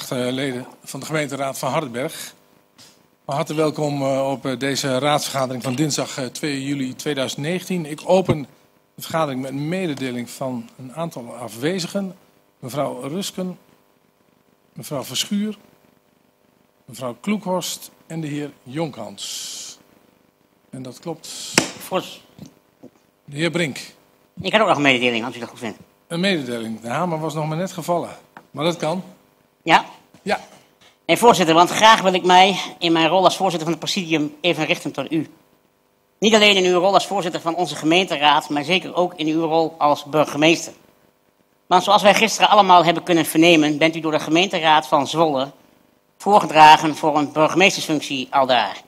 geachte leden van de gemeenteraad van Hardenberg. Van harte welkom op deze raadsvergadering van dinsdag 2 juli 2019. Ik open de vergadering met een mededeling van een aantal afwezigen. Mevrouw Rusken, mevrouw Verschuur, mevrouw Kloekhorst en de heer Jonkhans. En dat klopt. Fors. De heer Brink. Ik had ook nog een mededeling, als u dat goed vindt. Een mededeling. De hamer was nog maar net gevallen. Maar dat kan. Ja? Ja. Nee, voorzitter, want graag wil ik mij in mijn rol als voorzitter van het presidium even richten tot u. Niet alleen in uw rol als voorzitter van onze gemeenteraad, maar zeker ook in uw rol als burgemeester. Want zoals wij gisteren allemaal hebben kunnen vernemen, bent u door de gemeenteraad van Zwolle voorgedragen voor een burgemeestersfunctie aldaar.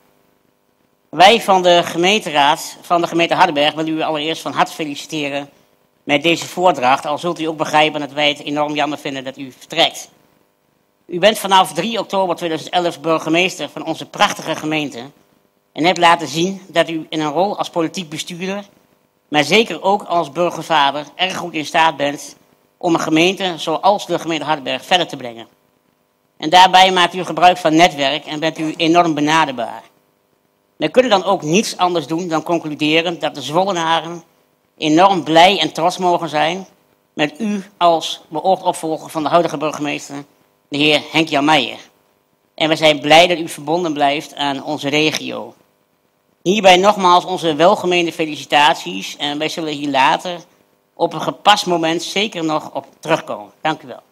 Wij van de gemeenteraad van de gemeente Hardenberg willen u allereerst van harte feliciteren met deze voordracht, al zult u ook begrijpen dat wij het enorm jammer vinden dat u vertrekt. U bent vanaf 3 oktober 2011 burgemeester van onze prachtige gemeente en hebt laten zien dat u in een rol als politiek bestuurder, maar zeker ook als burgervader, erg goed in staat bent om een gemeente zoals de gemeente Hardenberg verder te brengen. En daarbij maakt u gebruik van netwerk en bent u enorm benaderbaar. We kunnen dan ook niets anders doen dan concluderen dat de Zwollenaren enorm blij en trots mogen zijn met u als beoogd opvolger van de huidige burgemeester, de heer Henk Jan Meijer. En we zijn blij dat u verbonden blijft aan onze regio. Hierbij nogmaals onze welgemeende felicitaties en wij zullen hier later op een gepast moment zeker nog op terugkomen. Dank u wel.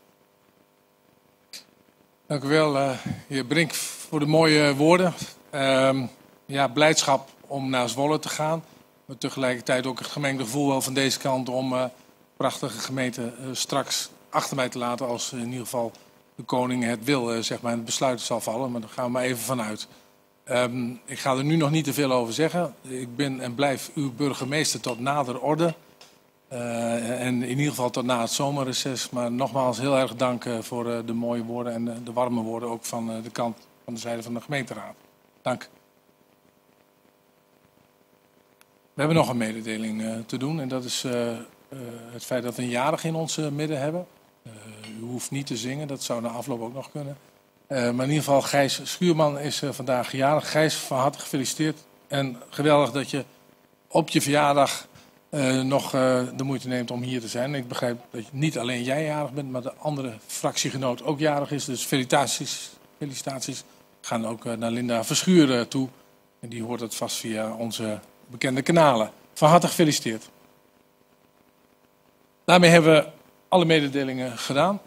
Dank u wel, heer Brink, voor de mooie woorden. Ja, blijdschap om naar Zwolle te gaan. Maar tegelijkertijd ook het gemengde gevoel wel van deze kant om prachtige gemeente straks achter mij te laten. Als in ieder geval de koning het wil, zeg maar. En het besluit zal vallen, maar daar gaan we maar even vanuit. Ik ga er nu nog niet te veel over zeggen. Ik ben en blijf uw burgemeester tot nader orde. En in ieder geval tot na het zomerreces. Maar nogmaals heel erg dank voor de mooie woorden en de warme woorden ook van de kant van de zijde van de gemeenteraad. Dank. We hebben nog een mededeling te doen en dat is het feit dat we een jarige in ons midden hebben. U hoeft niet te zingen, dat zou na afloop ook nog kunnen. Maar in ieder geval Gijs Schuurman is vandaag jarig. Gijs, van harte gefeliciteerd en geweldig dat je op je verjaardag nog de moeite neemt om hier te zijn. Ik begrijp dat niet alleen jij jarig bent, maar de andere fractiegenoot ook jarig is. Dus felicitaties gaan ook naar Linda Verschuur toe. En die hoort het vast via onze bekende kanalen. Van harte gefeliciteerd. Daarmee hebben we alle mededelingen gedaan.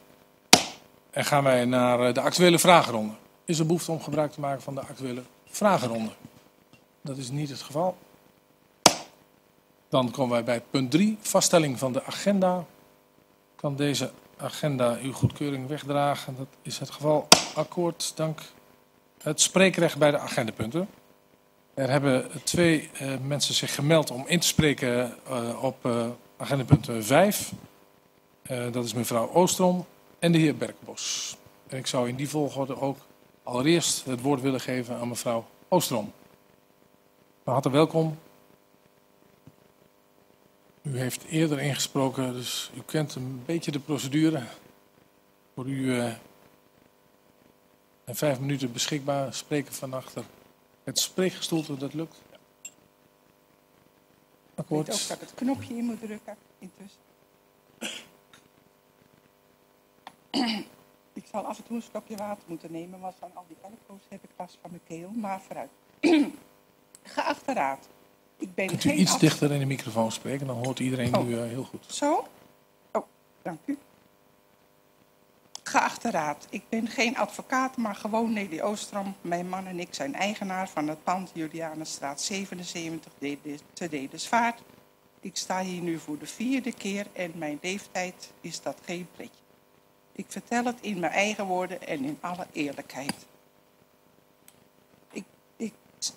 En gaan wij naar de actuele vragenronde. Is er behoefte om gebruik te maken van de actuele vragenronde? Dat is niet het geval. Dan komen wij bij punt 3, vaststelling van de agenda. Kan deze agenda uw goedkeuring wegdragen? Dat is het geval. Akkoord, dank. Het spreekrecht bij de agendapunten. Er hebben 2 mensen zich gemeld om in te spreken op agendapunt 5. Dat is mevrouw Oostrom en de heer Berkenbos. En ik zou in die volgorde ook allereerst het woord willen geven aan mevrouw Oostrom. Van harte welkom. U heeft eerder ingesproken, dus u kent een beetje de procedure. Voor u en 5 minuten beschikbaar spreken van achter het spreekgestoelte, dat lukt. Akkoord. Ik weet ook dat ik het knopje in moet drukken intussen. Ik zal af en toe een stokje water moeten nemen, want van al die alcohols heb ik last van mijn keel. Maar vooruit. Geachte raad. Ik ben kunt u iets dichter in de microfoon spreken, dan hoort iedereen nu heel goed. Zo? Oh, dank u. Geachte raad, ik ben geen advocaat, maar gewoon Nelly Oostrom. Mijn man en ik zijn eigenaar van het pand Julianenstraat 77 te Dedemsvaart. Ik sta hier nu voor de 4e keer en mijn leeftijd is dat geen pretje. Ik vertel het in mijn eigen woorden en in alle eerlijkheid.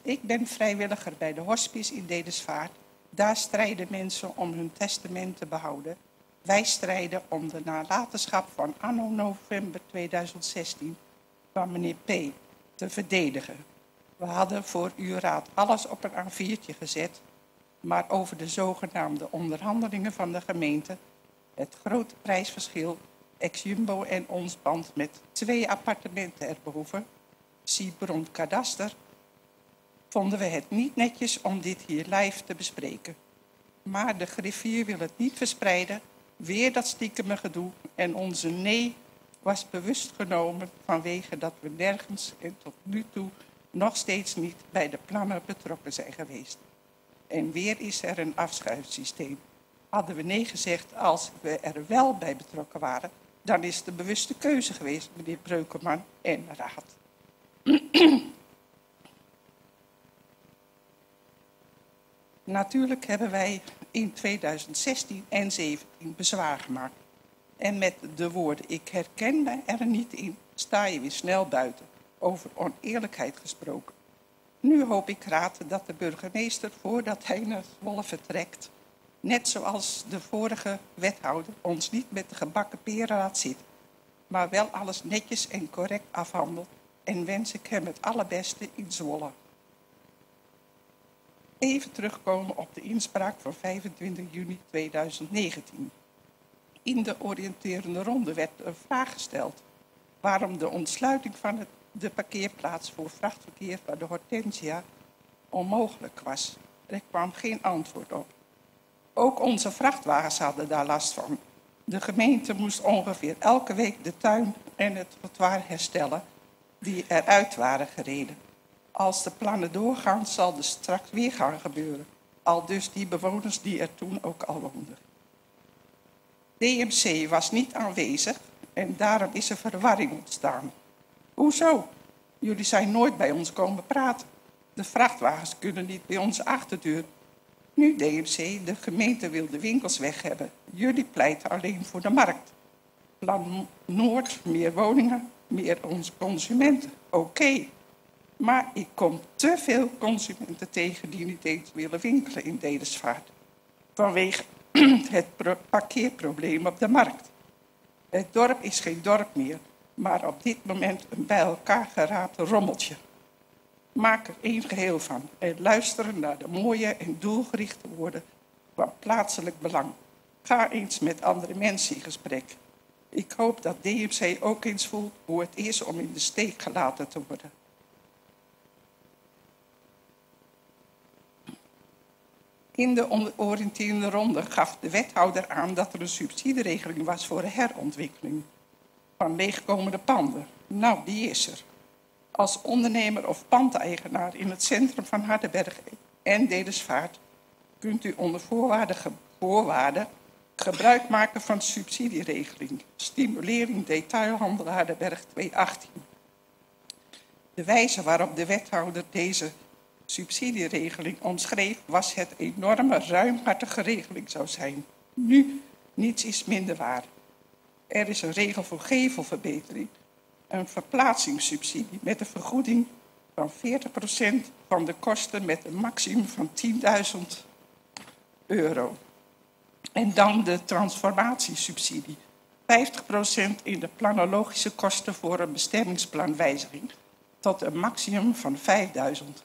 Ik ben vrijwilliger bij de hospice in Dedemsvaart. Daar strijden mensen om hun testament te behouden. Wij strijden om de nalatenschap van anno november 2016 van meneer P. te verdedigen. We hadden voor uw raad alles op een A4'tje gezet, maar over de zogenaamde onderhandelingen van de gemeente, het grote prijsverschil ex-Jumbo en ons pand met 2 appartementen er behoeven, Siebron-Kadaster, vonden we het niet netjes om dit hier live te bespreken. Maar de griffier wil het niet verspreiden, weer dat stiekeme gedoe en onze nee was bewust genomen vanwege dat we nergens en tot nu toe nog steeds niet bij de plannen betrokken zijn geweest. En weer is er een afschuifsysteem. Hadden we nee gezegd als we er wel bij betrokken waren, dan is het de bewuste keuze geweest, meneer Breukelman en Raad. Natuurlijk hebben wij in 2016 en 2017 bezwaar gemaakt. En met de woorden, ik herken me er niet in, sta je weer snel buiten. Over oneerlijkheid gesproken. Nu hoop ik, Raad, dat de burgemeester voordat hij naar Zwolle vertrekt, net zoals de vorige wethouder, ons niet met de gebakken peren laat zitten. Maar wel alles netjes en correct afhandelt. En wens ik hem het allerbeste in Zwolle. Even terugkomen op de inspraak van 25 juni 2019. In de oriënterende ronde werd een vraag gesteld waarom de ontsluiting van de parkeerplaats voor vrachtverkeer van de Hortensia onmogelijk was. Er kwam geen antwoord op. Ook onze vrachtwagens hadden daar last van. De gemeente moest ongeveer elke week de tuin en het trottoir herstellen die eruit waren gereden. Als de plannen doorgaan, zal er straks weer gaan gebeuren. Al dus die bewoners die er toen ook al woonden. DMC was niet aanwezig en daarom is er verwarring ontstaan. Hoezo? Jullie zijn nooit bij ons komen praten. De vrachtwagens kunnen niet bij onze achterdeur. Nu DMC, de gemeente wil de winkels weg hebben. Jullie pleiten alleen voor de markt. Plan Noord, meer woningen, meer onze consumenten. Oké. Maar ik kom te veel consumenten tegen die niet eens willen winkelen in Dedemsvaart. Vanwege het parkeerprobleem op de markt. Het dorp is geen dorp meer, maar op dit moment een bij elkaar geraapt rommeltje. Maak er één geheel van en luisteren naar de mooie en doelgerichte woorden van plaatselijk belang. Ga eens met andere mensen in gesprek. Ik hoop dat DMC ook eens voelt hoe het is om in de steek gelaten te worden. In de oriënterende ronde gaf de wethouder aan dat er een subsidieregeling was voor de herontwikkeling van leegkomende panden. Nou, die is er. Als ondernemer of pandeigenaar in het centrum van Hardenberg en Dedemsvaart kunt u onder voorwaarden gebruik maken van subsidieregeling. Stimulering detailhandel Hardenberg 218. De wijze waarop de wethouder deze subsidieregeling omschreef was het enorme ruimhartige regeling zou zijn. Nu, niets is minder waar. Er is een regel voor gevelverbetering, een verplaatsingssubsidie met een vergoeding van 40% van de kosten met een maximum van €10.000. En dan de transformatiesubsidie, 50% in de planologische kosten voor een bestemmingsplanwijziging tot een maximum van €5.000.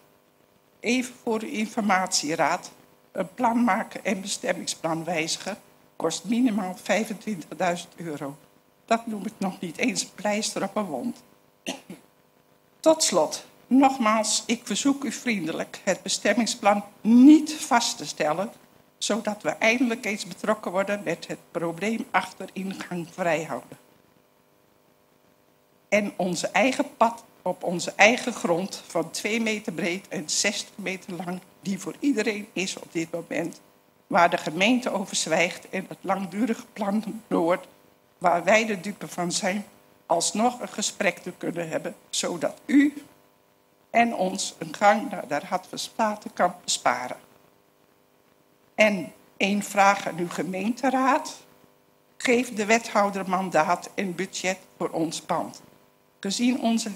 Even voor uw informatie, Raad, een plan maken en bestemmingsplan wijzigen kost minimaal €25.000. Dat noem ik nog niet eens een pleister op een wond. Tot slot, nogmaals, ik verzoek u vriendelijk het bestemmingsplan niet vast te stellen, zodat we eindelijk eens betrokken worden met het probleem achter ingang vrijhouden. En onze eigen pad op onze eigen grond van 2 meter breed en 60 meter lang, die voor iedereen is op dit moment, waar de gemeente over zwijgt en het langdurige plan Noord, waar wij de dupe van zijn, alsnog een gesprek te kunnen hebben, zodat u en ons een gang naar de Raad van State kan besparen. En één vraag aan uw gemeenteraad. Geef de wethouder mandaat en budget voor ons pand. Gezien onze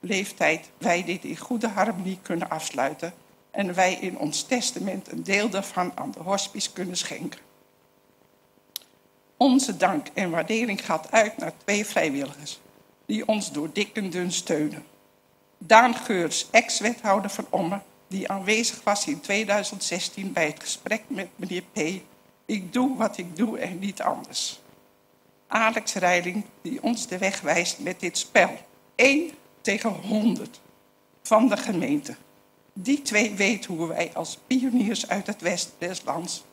leeftijd wij dit in goede harmonie kunnen afsluiten en wij in ons testament een deel daarvan aan de hospice kunnen schenken. Onze dank en waardering gaat uit naar 2 vrijwilligers die ons door dik en dun steunen. Daan Geurs, ex-wethouder van Ommen, die aanwezig was in 2016 bij het gesprek met meneer P. Ik doe wat ik doe en niet anders. Alex Reiling die ons de weg wijst met dit spel. 1 tegen 100 van de gemeente. Die twee weten hoe wij als pioniers uit het Westlands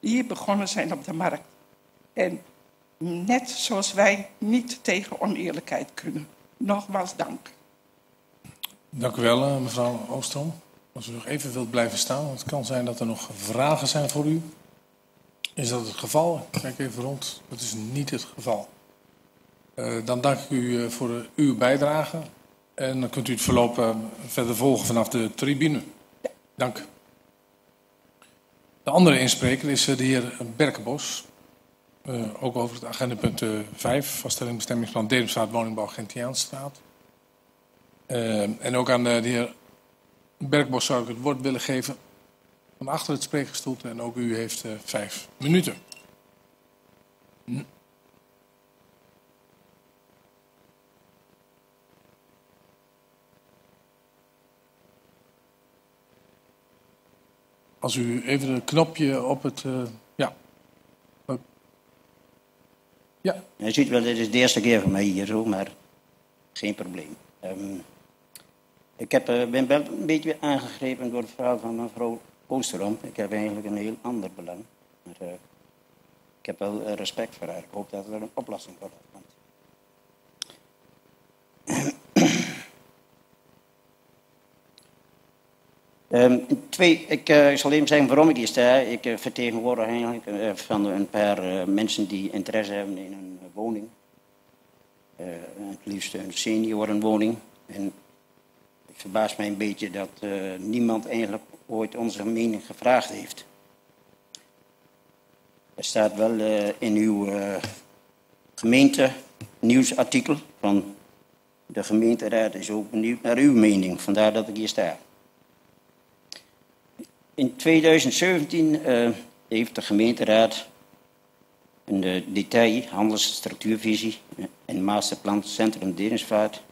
hier begonnen zijn op de markt. En net zoals wij niet tegen oneerlijkheid kunnen. Nogmaals dank. Dank u wel, mevrouw Oostrom. Als u nog even wilt blijven staan, want het kan zijn dat er nog vragen zijn voor u. Is dat het geval? Ik kijk even rond. Dat is niet het geval. Dan dank ik u voor uw bijdrage. En dan kunt u het verloop verder volgen vanaf de tribune. Ja. Dank. De andere inspreker is de heer Berkenbos. Ook over het agendapunt 5, vaststelling bestemmingsplan Dedemsvaart, woningbouw, Gentiaanstraat. En ook aan de heer Berkenbos zou ik het woord willen geven van achter het spreekgestoelte. En ook u heeft 5 minuten. Als u even een knopje op het... Ja. Je ziet wel, dit is de eerste keer voor mij hier zo, maar geen probleem. Ik ben wel een beetje aangegrepen door het verhaal van mevrouw Oosterom. Ik heb eigenlijk een heel ander belang. Maar, ik heb wel respect voor haar. Ik hoop dat er een oplossing voor haar komt. Ik zal even zeggen waarom ik hier sta. Ik vertegenwoordig eigenlijk van een paar mensen die interesse hebben in een woning. Het liefst een seniorenwoning. En het verbaast mij een beetje dat niemand eigenlijk ooit onze mening gevraagd heeft. Er staat wel in uw gemeente nieuwsartikel van de gemeenteraad is ook benieuwd naar uw mening. Vandaar dat ik hier sta. In 2017 heeft de gemeenteraad een detail, handelsstructuurvisie en masterplan Centrum Dedemsvaart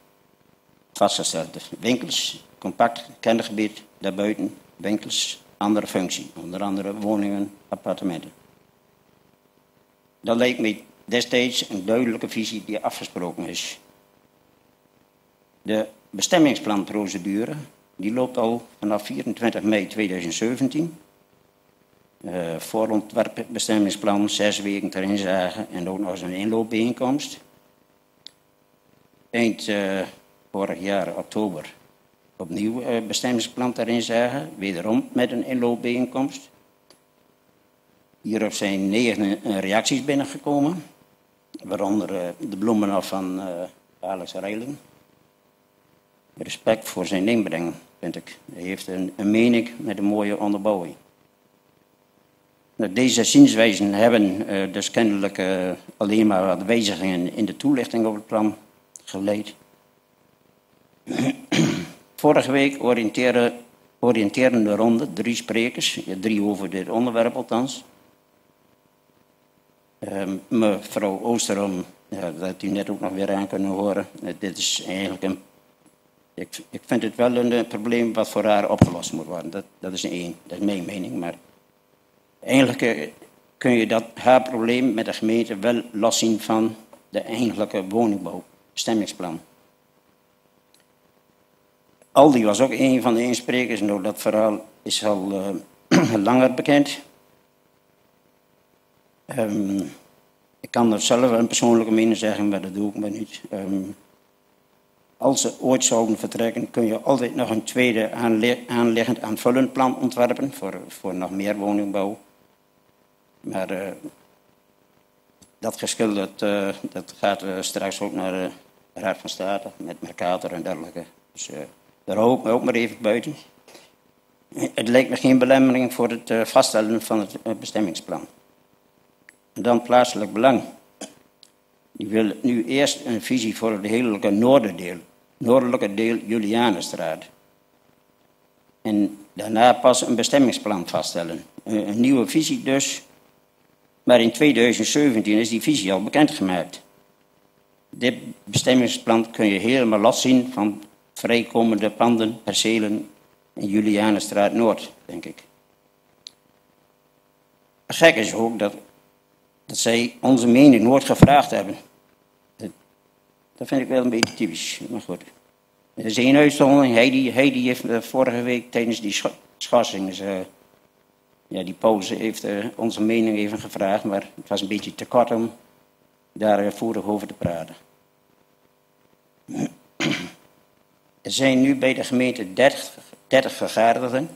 vastgesteld. De winkels, compact kerngebied, daarbuiten winkels, andere functie. Onder andere woningen, appartementen. Dat lijkt mij destijds een duidelijke visie die afgesproken is. De bestemmingsplanprocedure... Die loopt al vanaf 24 mei 2017. Voorontwerp bestemmingsplan, 6 weken ter inzage en ook nog eens een inloopbijeenkomst. Eind vorig jaar, oktober, opnieuw bestemmingsplan ter inzage. Wederom met een inloopbijeenkomst. Hierop zijn 9 reacties binnengekomen. Waaronder de bloemenaf van Alex Reiling. Respect voor zijn inbreng, vind ik. Hij heeft een mening met een mooie onderbouwing. Nou, deze zienswijzen hebben dus kennelijk alleen maar wat wijzigingen in de toelichting op het plan geleid. Vorige week oriënterende ronde, 3 sprekers, 3 over dit onderwerp althans. Mevrouw Oosterom, dat had u net ook nog weer aan kunnen horen. Dit is eigenlijk een... Ik vind het wel een probleem wat voor haar opgelost moet worden. Dat is één. Dat is mijn mening. Maar eigenlijk kun je dat haar probleem met de gemeente wel loszien van de eigenlijke woningbouw, bestemmingsplan. Aldi was ook een van de insprekers. Nou, dat verhaal is al langer bekend. Ik kan er zelf een persoonlijke mening zeggen, maar dat doe ik maar niet. Als ze ooit zouden vertrekken, kun je altijd nog een tweede aanliggend aanvullend plan ontwerpen voor nog meer woningbouw. Maar dat geschil dat gaat straks ook naar de Raad van State met Mercator en dergelijke. Dus daar hou ik me ook maar even buiten. Het lijkt me geen belemmering voor het vaststellen van het bestemmingsplan. En dan plaatselijk belang. Die wil nu eerst een visie voor het hele noordelijke deel Julianenstraat. En daarna pas een bestemmingsplan vaststellen. Een nieuwe visie dus. Maar in 2017 is die visie al bekendgemaakt. Dit bestemmingsplan kun je helemaal loszien van vrijkomende panden, percelen in Julianenstraat Noord, denk ik. Gek is ook dat dat zij onze mening nooit gevraagd hebben. Dat vind ik wel een beetje typisch, maar goed. Er is één uitzondering, Heidi heeft vorige week tijdens die schatsing, ja, die pauze heeft onze mening even gevraagd, maar het was een beetje te kort om daar voerig over te praten. Er zijn nu bij de gemeente 30 vergaderden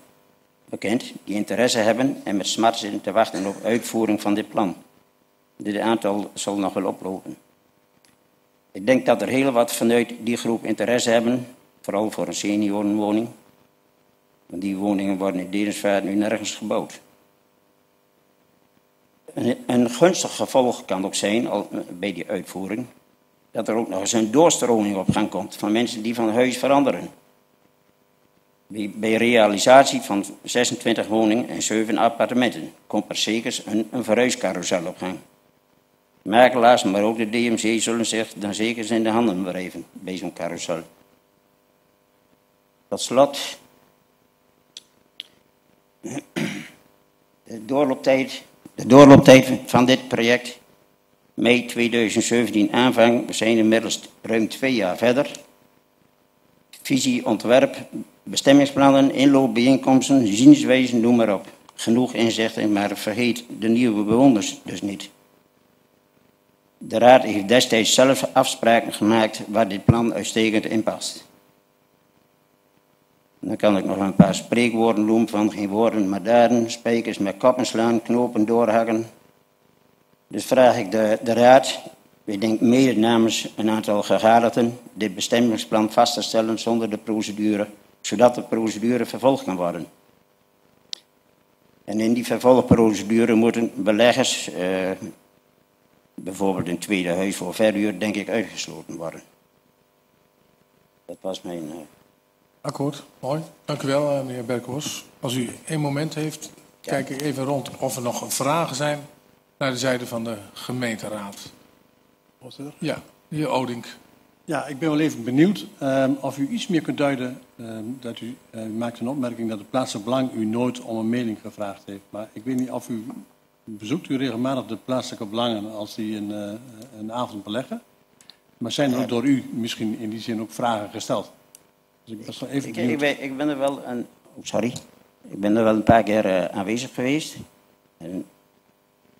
bekend die interesse hebben en met smart zitten te wachten op uitvoering van dit plan. Dit aantal zal nog wel oplopen. Ik denk dat er heel wat vanuit die groep interesse hebben, vooral voor een seniorenwoning. Want die woningen worden in Dedemsvaart nu nergens gebouwd. Een gunstig gevolg kan ook zijn, al bij die uitvoering, dat er ook nog eens een doorstroming op gang komt van mensen die van huis veranderen. Bij realisatie van 26 woningen en 7 appartementen komt er zeker een verhuiscarousel op gang. Makelaars, maar ook de DMC zullen zich dan zeker in de handen wrijven bij zo'n carousel. Tot slot. De doorlooptijd van dit project, mei 2017 aanvang, we zijn inmiddels ruim 2 jaar verder. Visie, ontwerp, bestemmingsplannen, inloopbijeenkomsten, zienswijzen, noem maar op. Genoeg inzichten, maar vergeet de nieuwe bewoners dus niet. De raad heeft destijds zelf afspraken gemaakt waar dit plan uitstekend in past. Dan kan ik nog een paar spreekwoorden noemen van geen woorden maar daden, spijkers met koppen slaan, knopen doorhakken. Dus vraag ik de raad, ik denk mede namens een aantal gegadigden, dit bestemmingsplan vast te stellen zonder de procedure, zodat de procedure vervolgd kan worden. En in die vervolgprocedure moeten beleggers, bijvoorbeeld een tweede huis voor verhuur, denk ik uitgesloten worden. Dat was mijn... Akkoord, mooi. Dank u wel, meneer Berkenbos. Als u één moment heeft, kijk ik even rond of er nog vragen zijn naar de zijde van de gemeenteraad. Voorzitter? Ja, de heer Odink. Ja, ik ben wel even benieuwd of u iets meer kunt duiden. Dat u maakt een opmerking dat het plaatselijk belang u nooit om een mening gevraagd heeft. Maar ik weet niet of u... Bezoekt u regelmatig de plaatselijke belangen als die een avond beleggen? Maar zijn er ook door u misschien in die zin ook vragen gesteld? Dus ik was even ik ben er wel een paar keer aanwezig geweest. En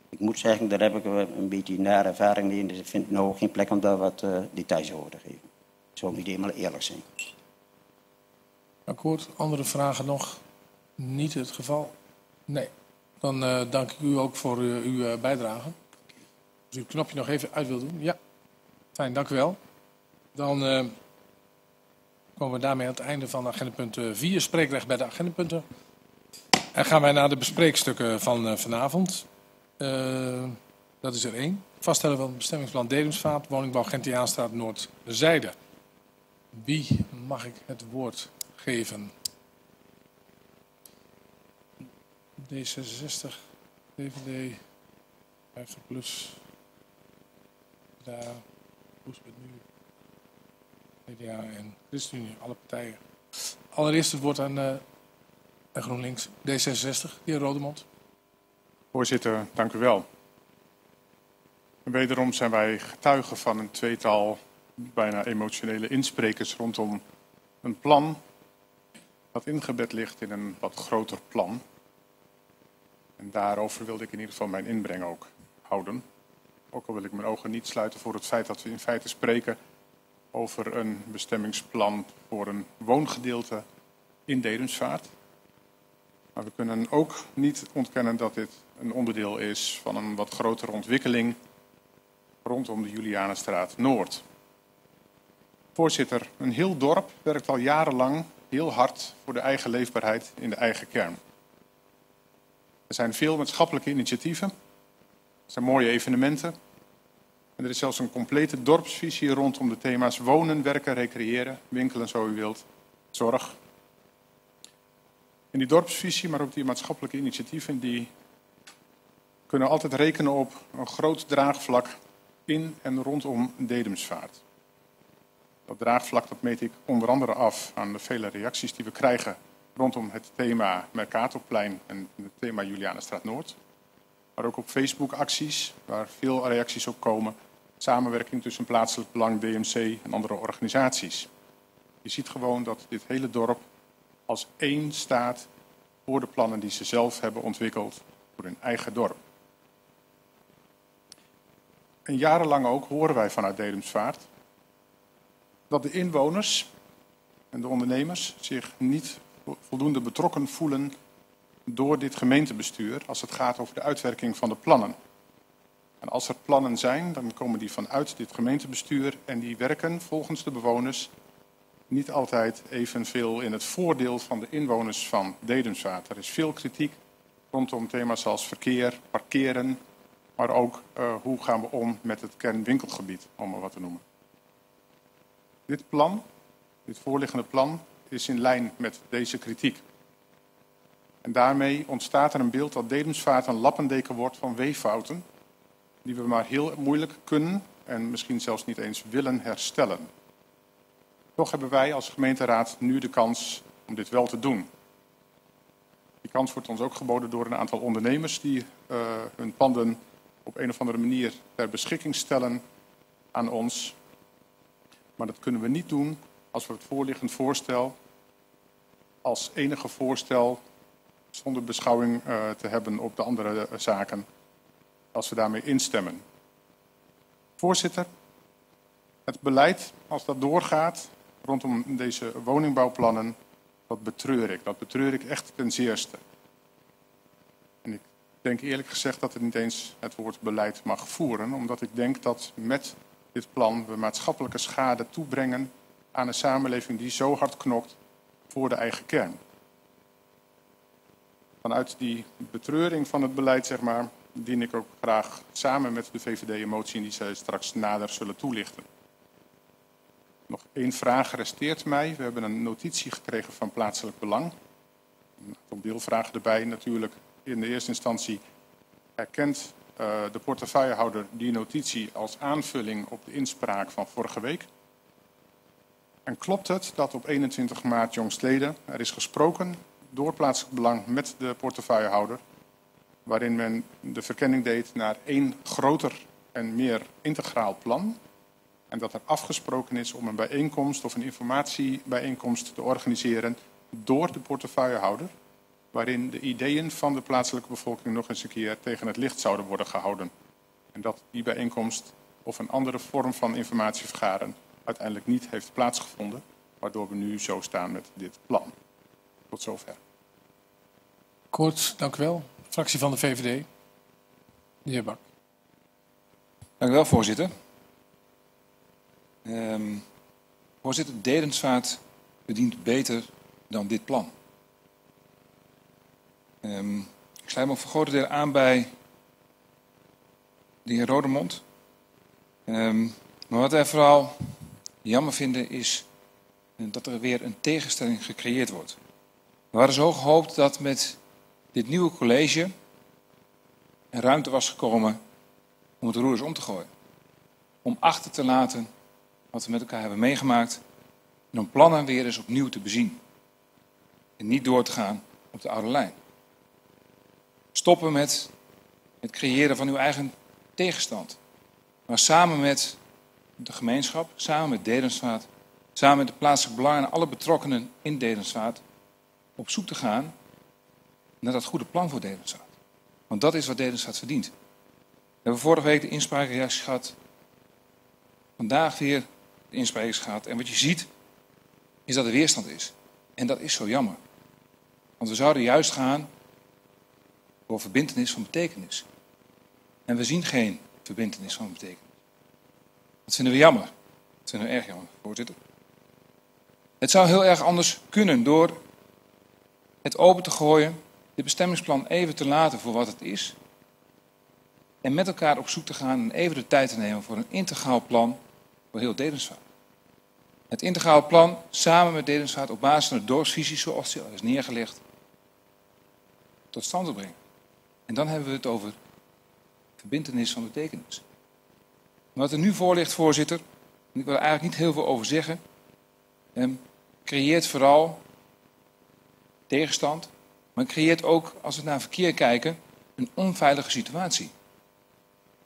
ik moet zeggen, daar heb ik een beetje nare ervaring mee. Dus ik vind nou geen plek om daar wat details over te geven. Ik zou niet helemaal eerlijk zijn. Akkoord. Andere vragen nog? Niet het geval? Nee. Dan dank ik u ook voor uw bijdrage. Als u het knopje nog even uit wilt doen. Ja, fijn, dank u wel. Dan komen we daarmee aan het einde van agendapunt 4. Spreekrecht bij de agendapunten. En gaan wij naar de bespreekstukken van vanavond. Dat is er 1. Vaststellen van het bestemmingsplan Dedemsvaart, woningbouw Gentiaanstraat Noordzijde. Wie mag ik het woord geven? D66, DVD, 50 plus, daar, hoe is het nu? CDA en ChristenUnie, alle partijen. Allereerst het woord aan GroenLinks, D66, de heer Rodemond. Voorzitter, dank u wel. En wederom zijn wij getuigen van een tweetal bijna emotionele insprekers rondom een plan dat ingebed ligt in een wat groter plan. En daarover wilde ik in ieder geval mijn inbreng ook houden. Ook al wil ik mijn ogen niet sluiten voor het feit dat we in feite spreken over een bestemmingsplan voor een woongedeelte in Dedemsvaart. Maar we kunnen ook niet ontkennen dat dit een onderdeel is van een wat grotere ontwikkeling rondom de Julianastraat Noord. Voorzitter, een heel dorp werkt al jarenlang heel hard voor de eigen leefbaarheid in de eigen kern. Er zijn veel maatschappelijke initiatieven, er zijn mooie evenementen en er is zelfs een complete dorpsvisie rondom de thema's wonen, werken, recreëren, winkelen zo u wilt, zorg. En die dorpsvisie, maar ook die maatschappelijke initiatieven, die kunnen altijd rekenen op een groot draagvlak in en rondom Dedemsvaart. Dat draagvlak dat meet ik onder andere af aan de vele reacties die we krijgen rondom het thema Mercatorplein en het thema Julianenstraat Noord. maar ook op Facebook acties, waar veel reacties op komen. Samenwerking tussen plaatselijk belang, DMC en andere organisaties. Je ziet gewoon dat dit hele dorp als één staat voor de plannen die ze zelf hebben ontwikkeld voor hun eigen dorp. En jarenlang ook horen wij vanuit Dedemsvaart dat de inwoners en de ondernemers zich niet voldoende betrokken voelen door dit gemeentebestuur als het gaat over de uitwerking van de plannen. En als er plannen zijn, dan komen die vanuit dit gemeentebestuur en die werken volgens de bewoners niet altijd evenveel in het voordeel van de inwoners van Dedemsvaart. Er is veel kritiek rondom thema's als verkeer, parkeren, maar ook hoe gaan we om met het kernwinkelgebied, om maar wat te noemen. Dit plan, dit voorliggende plan, is in lijn met deze kritiek. En daarmee ontstaat er een beeld dat Dedemsvaart een lappendeken wordt van weeffouten, die we maar heel moeilijk kunnen en misschien zelfs niet eens willen herstellen. Toch hebben wij als gemeenteraad nu de kans om dit wel te doen. Die kans wordt ons ook geboden door een aantal ondernemers die hun panden op een of andere manier ter beschikking stellen aan ons. Maar dat kunnen we niet doen als we het voorliggend voorstel als enige voorstel zonder beschouwing te hebben op de andere zaken, als we daarmee instemmen. Voorzitter, het beleid, als dat doorgaat rondom deze woningbouwplannen, dat betreur ik. Dat betreur ik echt ten zeerste. En ik denk eerlijk gezegd dat het niet eens het woord beleid mag voeren, omdat ik denk dat met dit plan we maatschappelijke schade toebrengen aan een samenleving die zo hard knokt voor de eigen kern. Vanuit die betreuring van het beleid, zeg maar, dien ik ook graag samen met de VVD een motie die zij straks nader zullen toelichten. Nog één vraag resteert mij. We hebben een notitie gekregen van plaatselijk belang. Een aantal deelvragen erbij natuurlijk. In de eerste instantie erkent de portefeuillehouder die notitie als aanvulling op de inspraak van vorige week. En klopt het dat op 21 maart jongstleden er is gesproken door plaatselijk belang met de portefeuillehouder, waarin men de verkenning deed naar één groter en meer integraal plan, en dat er afgesproken is om een bijeenkomst of een informatiebijeenkomst te organiseren door de portefeuillehouder, waarin de ideeën van de plaatselijke bevolking nog eens een keer tegen het licht zouden worden gehouden. En dat die bijeenkomst of een andere vorm van informatie vergaren uiteindelijk niet heeft plaatsgevonden, waardoor we nu zo staan met dit plan. Tot zover. Kort, dank u wel. Fractie van de VVD, de heer Bak. Dank u wel, voorzitter. Voorzitter, Dedemsvaart verdient beter dan dit plan. Ik sluit me voor grote deel aan bij de heer Rodemond. Maar wat wij vooral jammer vinden is dat er weer een tegenstelling gecreëerd wordt. We hadden zo gehoopt dat met dit nieuwe college er ruimte was gekomen om het roer eens om te gooien. Om achter te laten wat we met elkaar hebben meegemaakt en om plannen weer eens opnieuw te bezien. En niet door te gaan op de oude lijn. Stoppen met het creëren van uw eigen tegenstand. Maar samen met de gemeenschap, samen met Dedemsvaart, samen met de plaatselijke belangen en alle betrokkenen in Dedemsvaart op zoek te gaan naar dat goede plan voor Dedemsvaart. Want dat is wat Dedemsvaart verdient. We hebben vorige week de inspraakreacties gehad. Vandaag weer de inspraakreacties gehad. En wat je ziet is dat er weerstand is. En dat is zo jammer. Want we zouden juist gaan voor verbintenis van betekenis. En we zien geen verbintenis van betekenis. Dat vinden we jammer. Dat vinden we erg jammer, voorzitter. Het zou heel erg anders kunnen door het open te gooien, dit bestemmingsplan even te laten voor wat het is en met elkaar op zoek te gaan en even de tijd te nemen voor een integraal plan voor heel Dedemsvaart. Het integraal plan samen met Dedemsvaart op basis van de dorpsvisie zoals die al is neergelegd tot stand te brengen. En dan hebben we het over verbintenis van betekenis. Maar wat er nu voor ligt, voorzitter, en ik wil er eigenlijk niet heel veel over zeggen, creëert vooral tegenstand, maar creëert ook, als we naar verkeer kijken, een onveilige situatie.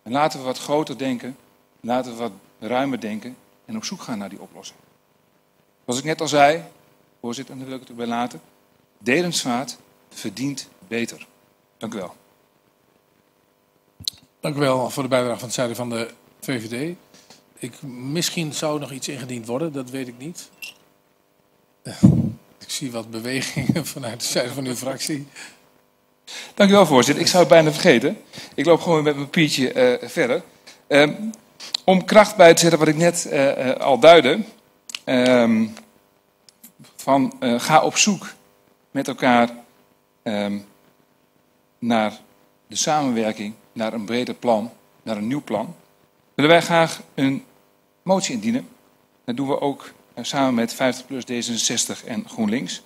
En laten we wat groter denken, laten we wat ruimer denken en op zoek gaan naar die oplossing. Zoals ik net al zei, voorzitter, en daar wil ik het ook bij laten, Dedemsvaart verdient beter. Dank u wel. Dank u wel voor de bijdrage van het zijde van de VVD. Misschien zou nog iets ingediend worden, dat weet ik niet. Ik zie wat bewegingen vanuit de zijde van uw fractie. Dank u wel, voorzitter. Ik zou het bijna vergeten. Ik loop gewoon met mijn papiertje verder. Om kracht bij te zetten wat ik net al duidde. Ga op zoek met elkaar naar de samenwerking, naar een breder plan, naar een nieuw plan. Willen wij graag een motie indienen. Dat doen we ook samen met 50PLUS, D66 en GroenLinks.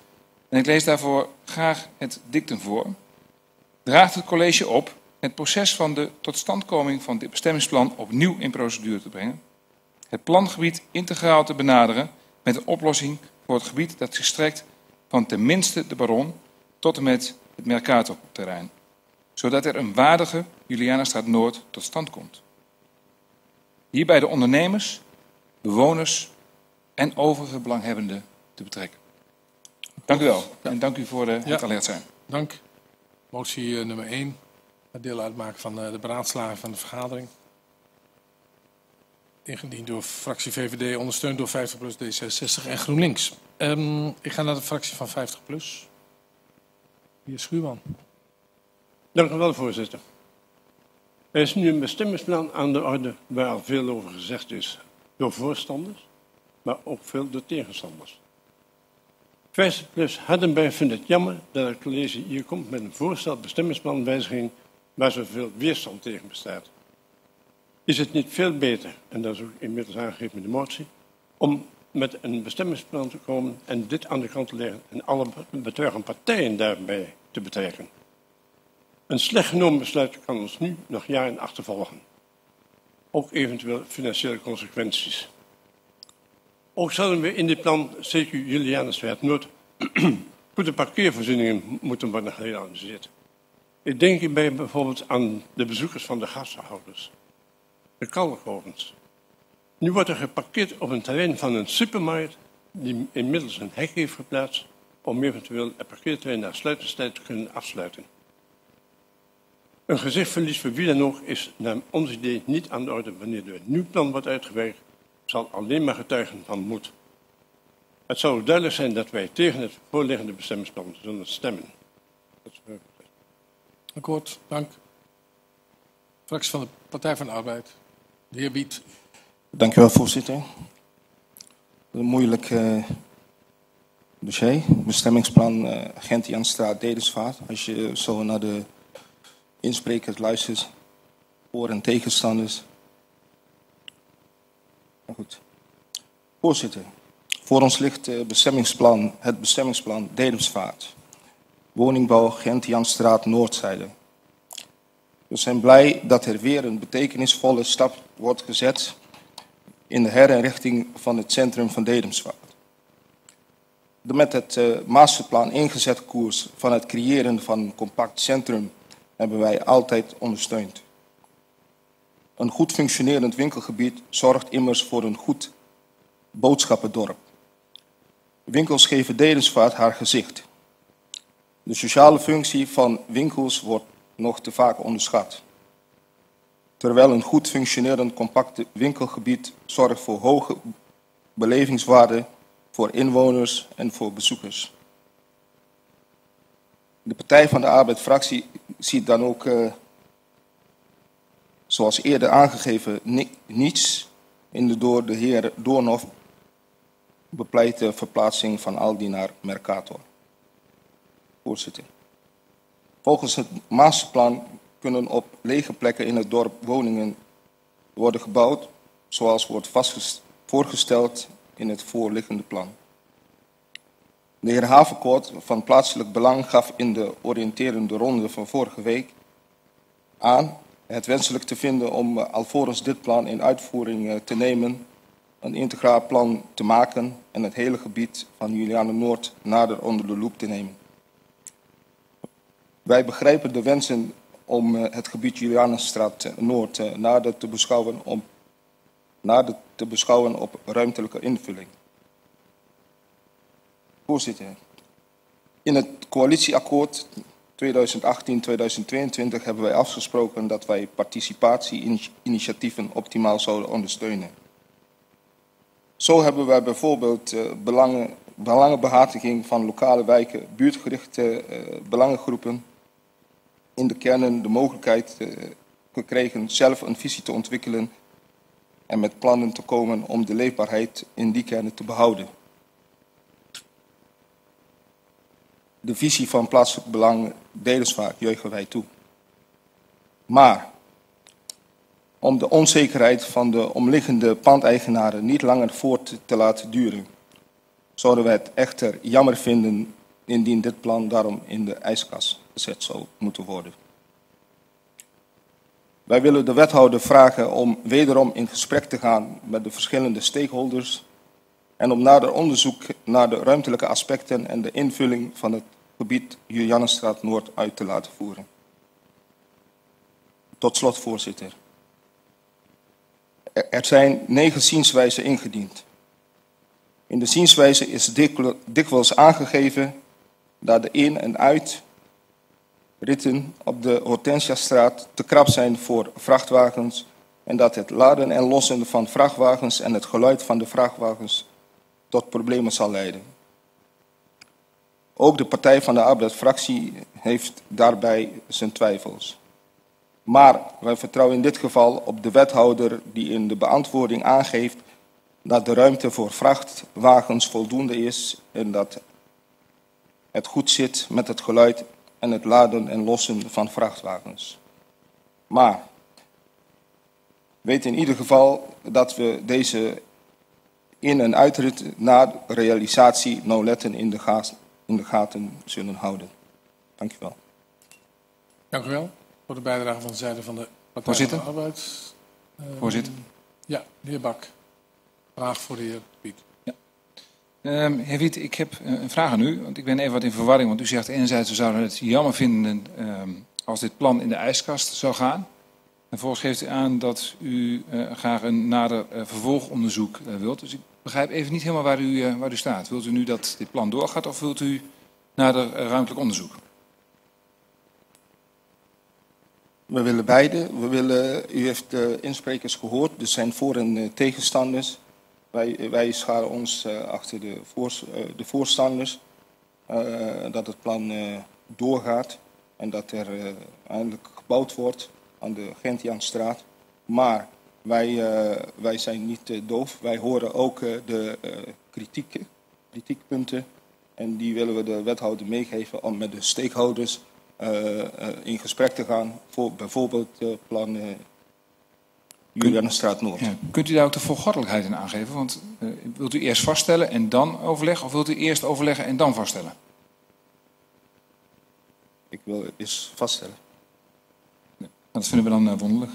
En ik lees daarvoor graag het dictum voor. Draagt het college op het proces van de totstandkoming van dit bestemmingsplan opnieuw in procedure te brengen. Het plangebied integraal te benaderen met een oplossing voor het gebied dat zich strekt van ten minste de Baron tot en met het Mercatorterrein. Zodat er een waardige Julianastraat Noord tot stand komt. Hierbij de ondernemers, bewoners en overige belanghebbenden te betrekken. Dank u wel en dank u voor het alert zijn. Dank. Motie nummer 1. Deel uitmaken van de beraadslaging van de vergadering. Ingediend door fractie VVD, ondersteund door 50PLUS, D66 en GroenLinks. Ik ga naar de fractie van 50PLUS. Heer Schuurman. Dank u wel, voorzitter. Er is nu een bestemmingsplan aan de orde waar al veel over gezegd is door voorstanders, maar ook veel door tegenstanders. 50PLUS Hardenberg vindt het jammer dat het college hier komt met een voorstel bestemmingsplanwijziging waar zoveel weerstand tegen bestaat. Is het niet veel beter, en dat is ook inmiddels aangegeven met de motie, om met een bestemmingsplan te komen en dit aan de kant te leggen en alle betrokken partijen daarbij te betrekken? Een slecht genomen besluit kan ons nu nog jaren achtervolgen. Ook eventueel financiële consequenties. Ook zouden we in dit plan, zeker Julianastraat Noord, goede parkeervoorzieningen moeten worden gerealiseerd. Ik denk hierbij bijvoorbeeld aan de bezoekers van de gashouders, de kalkovens. Nu wordt er geparkeerd op een terrein van een supermarkt die inmiddels een hek heeft geplaatst om eventueel het parkeerterrein na sluitingstijd te kunnen afsluiten. Een gezichtsverlies voor wie dan ook is naar ons idee niet aan de orde wanneer er een nieuw plan wordt uitgewerkt, zal alleen maar getuigen van moed. Het zou duidelijk zijn dat wij tegen het voorliggende bestemmingsplan zullen stemmen. Dat is akkoord, dank. Fractie van de Partij van de Arbeid, de heer Wiet. Dank u wel, voorzitter. Een moeilijk dossier, bestemmingsplan Gentiaanstraat, Dedemsvaart. Als je zo naar de insprekers luistert, voor- en tegenstanders. Maar goed. Voorzitter, voor ons ligt het bestemmingsplan Dedemsvaart. Woningbouw Gentiaanstraat Noordzijde. We zijn blij dat er weer een betekenisvolle stap wordt gezet in de herinrichting van het centrum van Dedemsvaart. De met het masterplan ingezette koers van het creëren van een compact centrum hebben wij altijd ondersteund. Een goed functionerend winkelgebied zorgt immers voor een goed boodschappendorp. Winkels geven Dedemsvaart haar gezicht. De sociale functie van winkels wordt nog te vaak onderschat. Terwijl een goed functionerend compact winkelgebied zorgt voor hoge belevingswaarde voor inwoners en voor bezoekers. De Partij van de Arbeid-fractie ziet dan ook, zoals eerder aangegeven, niets in de door de heer Doornhof bepleite verplaatsing van Aldi naar Mercator. Voorzitter. Volgens het masterplan kunnen op lege plekken in het dorp woningen worden gebouwd, zoals wordt voorgesteld in het voorliggende plan. De heer Haverkoort van Plaatselijk Belang gaf in de oriënterende ronde van vorige week aan het wenselijk te vinden om alvorens dit plan in uitvoering te nemen, een integraal plan te maken en het hele gebied van Julianen Noord nader onder de loep te nemen. Wij begrijpen de wensen om het gebied Julianenstraat Noord nader te beschouwen, op ruimtelijke invulling. Voorzitter, in het coalitieakkoord 2018-2022 hebben wij afgesproken dat wij participatie-initiatieven optimaal zouden ondersteunen. Zo hebben wij bijvoorbeeld belangenbehartiging van lokale wijken, buurtgerichte belangengroepen in de kernen de mogelijkheid gekregen zelf een visie te ontwikkelen en met plannen te komen om de leefbaarheid in die kernen te behouden. De visie van plaatselijk belang Dedemsvaart juichen wij toe. Maar om de onzekerheid van de omliggende pandeigenaren niet langer voort te laten duren, zouden wij het echter jammer vinden indien dit plan daarom in de ijskast gezet zou moeten worden. Wij willen de wethouder vragen om wederom in gesprek te gaan met de verschillende stakeholders en om nader onderzoek naar de ruimtelijke aspecten en de invulling van het gebied Julianenstraat Noord uit te laten voeren. Tot slot, voorzitter. Er zijn 9 zienswijzen ingediend. In de zienswijze is dikwijls aangegeven dat de in- en uitritten op de Hortensiastraat te krap zijn voor vrachtwagens en dat het laden en lossen van vrachtwagens en het geluid van de vrachtwagens tot problemen zal leiden. Ook de Partij van de Arbeid-fractie heeft daarbij zijn twijfels. Maar wij vertrouwen in dit geval op de wethouder die in de beantwoording aangeeft dat de ruimte voor vrachtwagens voldoende is en dat het goed zit met het geluid en het laden en lossen van vrachtwagens. Maar weet in ieder geval dat we deze in- en uitrit na realisatie nauwlettend in de gaten zullen houden. Dank u wel. Dank u wel voor de bijdrage van de zijde van de Partij van de Arbeid. Voorzitter. Ja, de heer Bak. Vraag voor de heer Wiet. Ja. Heer Wiet, ik heb een vraag aan u, want ik ben even wat in verwarring. Want u zegt enerzijds, we zouden het jammer vinden als dit plan in de ijskast zou gaan. En vervolgens geeft u aan dat u graag een nader vervolgonderzoek wilt. Dus ik begrijp even niet helemaal waar u staat. Wilt u nu dat dit plan doorgaat of wilt u nader ruimtelijk onderzoek? We willen beide. U heeft de insprekers gehoord. Er zijn voor- en tegenstanders. Wij scharen ons achter de voorstanders dat het plan doorgaat en dat er eindelijk gebouwd wordt aan de Gentiaanstraat. Maar wij zijn niet doof. Wij horen ook de kritiekpunten en die willen we de wethouder meegeven om met de stakeholders in gesprek te gaan voor bijvoorbeeld plan Julianastraat Noord. Ja. Kunt u daar ook de volgordelijkheid in aangeven? Want wilt u eerst vaststellen en dan overleggen? Of wilt u eerst overleggen en dan vaststellen? Ik wil eerst vaststellen. Ja, dat vinden we dan wonderlijk.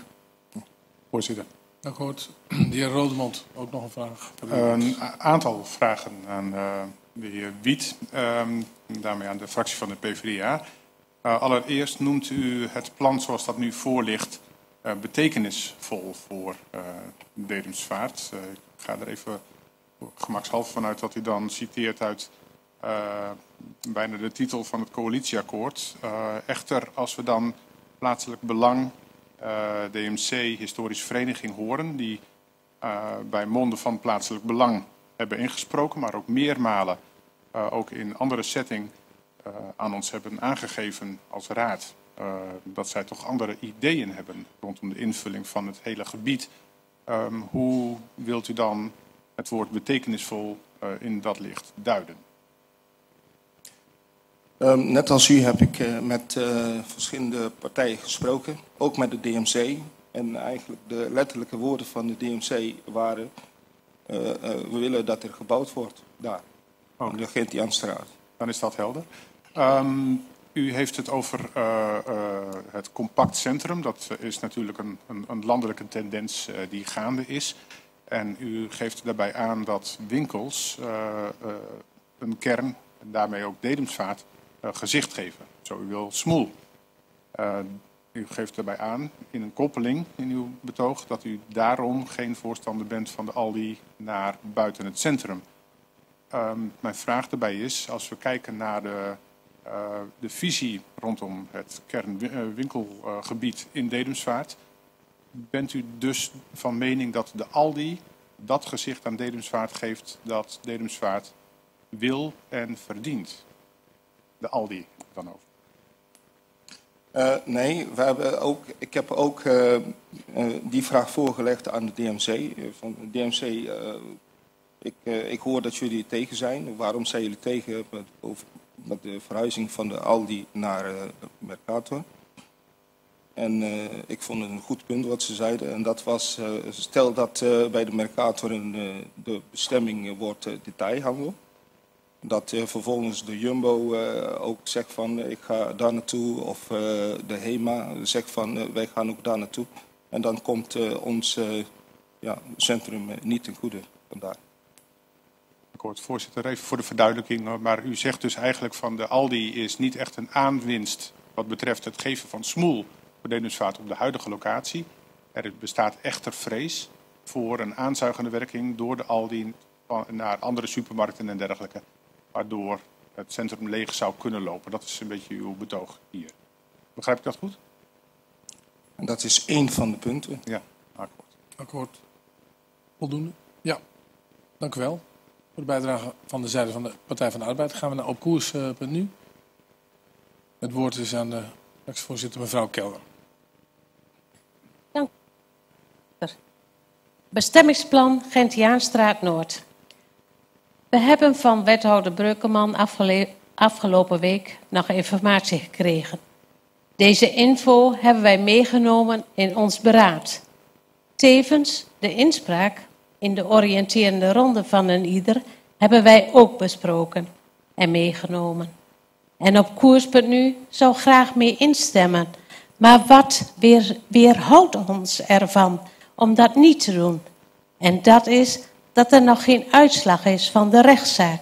Ja. Voorzitter. Dank u. De heer Rodemond, ook nog een vraag. Een aantal vragen aan de heer Wiet. Daarmee aan de fractie van de PvdA. Allereerst noemt u het plan zoals dat nu voor ligt betekenisvol voor Dedemsvaart. Ik ga er even gemakshalve vanuit dat u dan citeert uit bijna de titel van het coalitieakkoord. Echter, als we dan plaatselijk belang, DMC, historische vereniging horen, die bij monden van plaatselijk belang hebben ingesproken, maar ook meermalen, ook in andere setting, aan ons hebben aangegeven als raad. Dat zij toch andere ideeën hebben rondom de invulling van het hele gebied. Hoe wilt u dan het woord betekenisvol in dat licht duiden? Net als u heb ik met verschillende partijen gesproken, ook met de DMC. En eigenlijk de letterlijke woorden van de DMC waren, we willen dat er gebouwd wordt daar, aan de Gentiaanstraat. Dan is dat helder. U heeft het over het compact centrum. Dat is natuurlijk een landelijke tendens die gaande is. En u geeft daarbij aan dat winkels een kern, en daarmee ook Dedemsvaart, gezicht geven. Zo u wil smoel. U geeft daarbij aan in een koppeling in uw betoog dat u daarom geen voorstander bent van de Aldi naar buiten het centrum. Mijn vraag daarbij is, als we kijken naar de visie rondom het kernwinkelgebied in Dedemsvaart, bent u dus van mening dat de Aldi dat gezicht aan Dedemsvaart geeft dat Dedemsvaart wil en verdient? De Aldi dan over. Nee, we hebben ook, ik heb ook die vraag voorgelegd aan de DMC. Van de DMC, ik hoor dat jullie tegen zijn. Waarom zijn jullie tegen met de verhuizing van de Aldi naar Mercator? En ik vond het een goed punt wat ze zeiden. En dat was, stel dat bij de Mercator de bestemming wordt detailhandel. Dat vervolgens de Jumbo ook zegt van ik ga daar naartoe. Of de HEMA zegt van wij gaan ook daar naartoe. En dan komt ons centrum niet ten goede vandaar. Akkoord, voorzitter. Even voor de verduidelijking. Maar u zegt dus eigenlijk van de Aldi is niet echt een aanwinst wat betreft het geven van smoel voor Dedemsvaart op de huidige locatie. Er bestaat echter vrees voor een aanzuigende werking door de Aldi naar andere supermarkten en dergelijke. Waardoor het centrum leeg zou kunnen lopen. Dat is een beetje uw betoog hier. Begrijp ik dat goed? Dat is één van de punten. Ja, akkoord. Akkoord. Voldoende? Ja. Dank u wel. Voor de bijdrage van de zijde van de Partij van de Arbeid gaan we naar Op Koers. Nu. Het woord is aan de fractievoorzitter mevrouw Kelder. Dank u. Bestemmingsplan Gentiaanstraat Noord. We hebben van wethouder Breukelman afgelopen week nog informatie gekregen. Deze info hebben wij meegenomen in ons beraad. Tevens de inspraak in de oriënterende ronde van een ieder hebben wij ook besproken en meegenomen. En op koers.nu zou graag mee instemmen. Maar wat weerhoudt ons ervan om dat niet te doen? En dat is dat er nog geen uitslag is van de rechtszaak.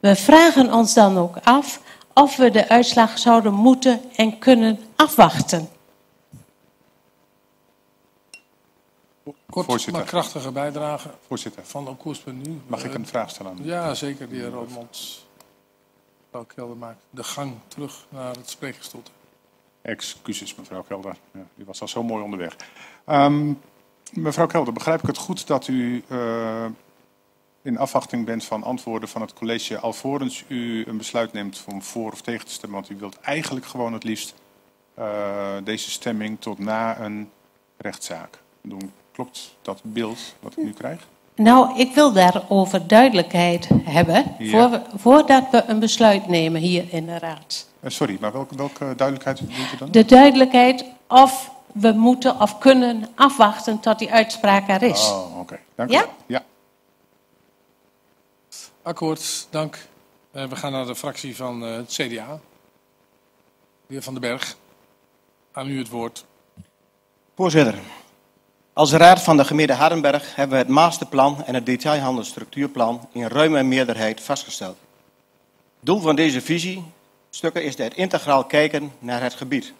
We vragen ons dan ook af of we de uitslag zouden moeten en kunnen afwachten. Kort, voorzitter. Maar krachtige bijdrage voorzitter. Van Op Koers.nu. Mag ik een vraag stellen? Ja, zeker. De heer Rodemond. Mevrouw Kelder maakt de gang terug naar het spreekgestoel. Excuses, mevrouw Kelder. Ja, u was al zo mooi onderweg. Mevrouw Kelder, begrijp ik het goed dat u in afwachting bent van antwoorden van het college alvorens u een besluit neemt om voor of tegen te stemmen? Want u wilt eigenlijk gewoon het liefst deze stemming tot na een rechtszaak doen. Klopt dat beeld wat ik nu krijg? Nou, ik wil daarover duidelijkheid hebben voordat we een besluit nemen hier in de raad. Sorry, maar welke duidelijkheid doet u dan? De duidelijkheid of we moeten of kunnen afwachten tot die uitspraak er is. Oh, oké. Dank u. Ja? Ja. Akkoord, dank. We gaan naar de fractie van het CDA. De heer Van den Berg, aan u het woord. Voorzitter, als raad van de gemeente Hardenberg hebben we het masterplan en het detailhandelsstructuurplan in ruime meerderheid vastgesteld. Doel van deze visiestukken is het integraal kijken naar het gebied.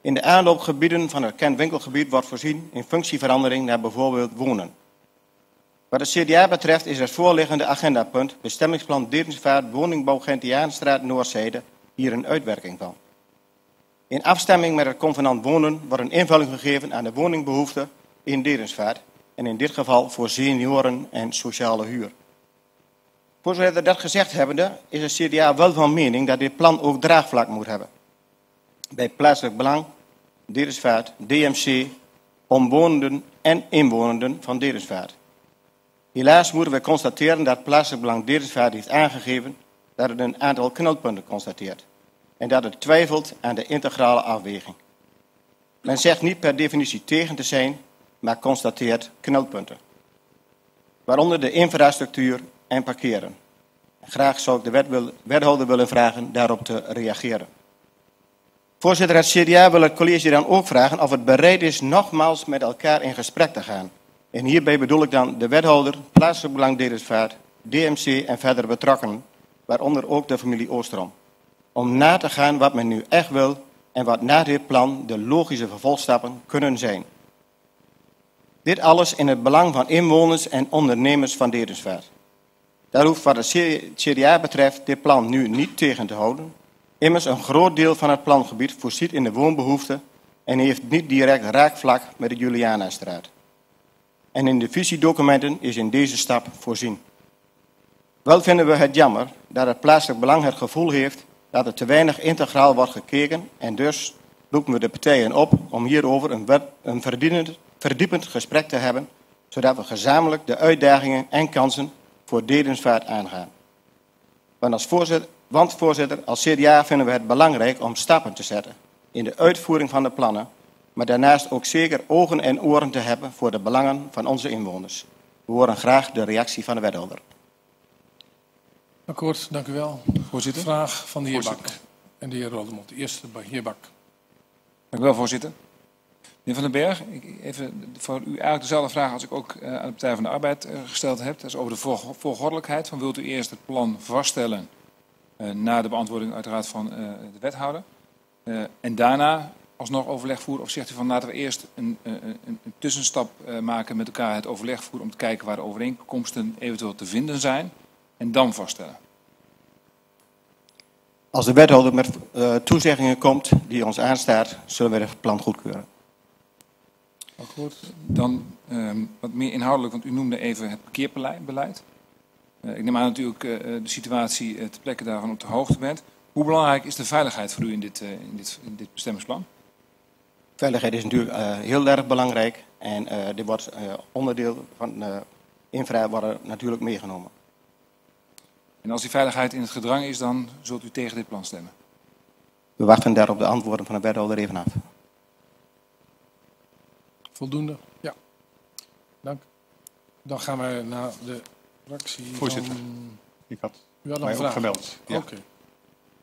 In de aanloopgebieden van het kernwinkelgebied wordt voorzien in functieverandering naar bijvoorbeeld wonen. Wat het CDA betreft is het voorliggende agendapunt bestemmingsplan Dedemsvaart woningbouw Gentiaanstraat Noordzijde hier een uitwerking van. In afstemming met het convenant wonen wordt een invulling gegeven aan de woningbehoeften in Dedemsvaart en in dit geval voor senioren en sociale huur. Voorzitter, dat gezegd hebbende is het CDA wel van mening dat dit plan ook draagvlak moet hebben. Bij plaatselijk belang, Dedemsvaart, DMC, omwonenden en inwonenden van Dedemsvaart. Helaas moeten we constateren dat plaatselijk belang Dedemsvaart heeft aangegeven dat het een aantal knelpunten constateert. En dat het twijfelt aan de integrale afweging. Men zegt niet per definitie tegen te zijn, maar constateert knelpunten. Waaronder de infrastructuur en parkeren. Graag zou ik de wethouder willen vragen daarop te reageren. Voorzitter, het CDA wil het college dan ook vragen of het bereid is nogmaals met elkaar in gesprek te gaan. En hierbij bedoel ik dan de wethouder, plaatselijk belang Dedemsvaart, DMC en verdere betrokkenen, waaronder ook de familie Oostrom. Om na te gaan wat men nu echt wil en wat na dit plan de logische vervolgstappen kunnen zijn. Dit alles in het belang van inwoners en ondernemers van Dedemsvaart. Daar hoeft wat het CDA betreft dit plan nu niet tegen te houden. Immers een groot deel van het plangebied voorziet in de woonbehoeften en heeft niet direct raakvlak met de Julianastraat. En in de visiedocumenten is in deze stap voorzien. Wel vinden we het jammer dat het plaatselijk belang het gevoel heeft dat er te weinig integraal wordt gekeken en dus roepen we de partijen op om hierover een verdiepend gesprek te hebben, zodat we gezamenlijk de uitdagingen en kansen voor Dedemsvaart aangaan. Want voorzitter, als CDA vinden we het belangrijk om stappen te zetten in de uitvoering van de plannen, maar daarnaast ook zeker ogen en oren te hebben voor de belangen van onze inwoners. We horen graag de reactie van de wethouder. Akkoord, dank u wel. Voorzitter. Vraag van de heer Bak en de heer Rodemond. De eerste, heer Bak. Dank u wel, voorzitter. Meneer Van den Berg, even voor u eigenlijk dezelfde vraag als ik ook aan de Partij van de Arbeid gesteld heb. Dat is over de volgordelijkheid. Van wilt u eerst het plan vaststellen na de beantwoording uiteraard van de wethouder? En daarna alsnog overleg voeren? Of zegt u van laten we eerst een tussenstap maken met elkaar, het overleg voeren om te kijken waar de overeenkomsten eventueel te vinden zijn en dan vaststellen? Als de wethouder met toezeggingen komt die ons aanstaat, zullen we het plan goedkeuren. Goed. Dan wat meer inhoudelijk, want u noemde even het parkeerbeleid. Ik neem aan natuurlijk de situatie ter plekke daarvan op de hoogte bent. Hoe belangrijk is de veiligheid voor u in dit bestemmingsplan? Veiligheid is natuurlijk heel erg belangrijk en dit wordt onderdeel van infra worden natuurlijk meegenomen. En als die veiligheid in het gedrang is, dan zult u tegen dit plan stemmen? We wachten daarop de antwoorden van de wethouder even af. Voldoende? Ja. Dank. Dan gaan we naar de fractie. Voorzitter, ik had mij ook gemeld. Ja. Okay.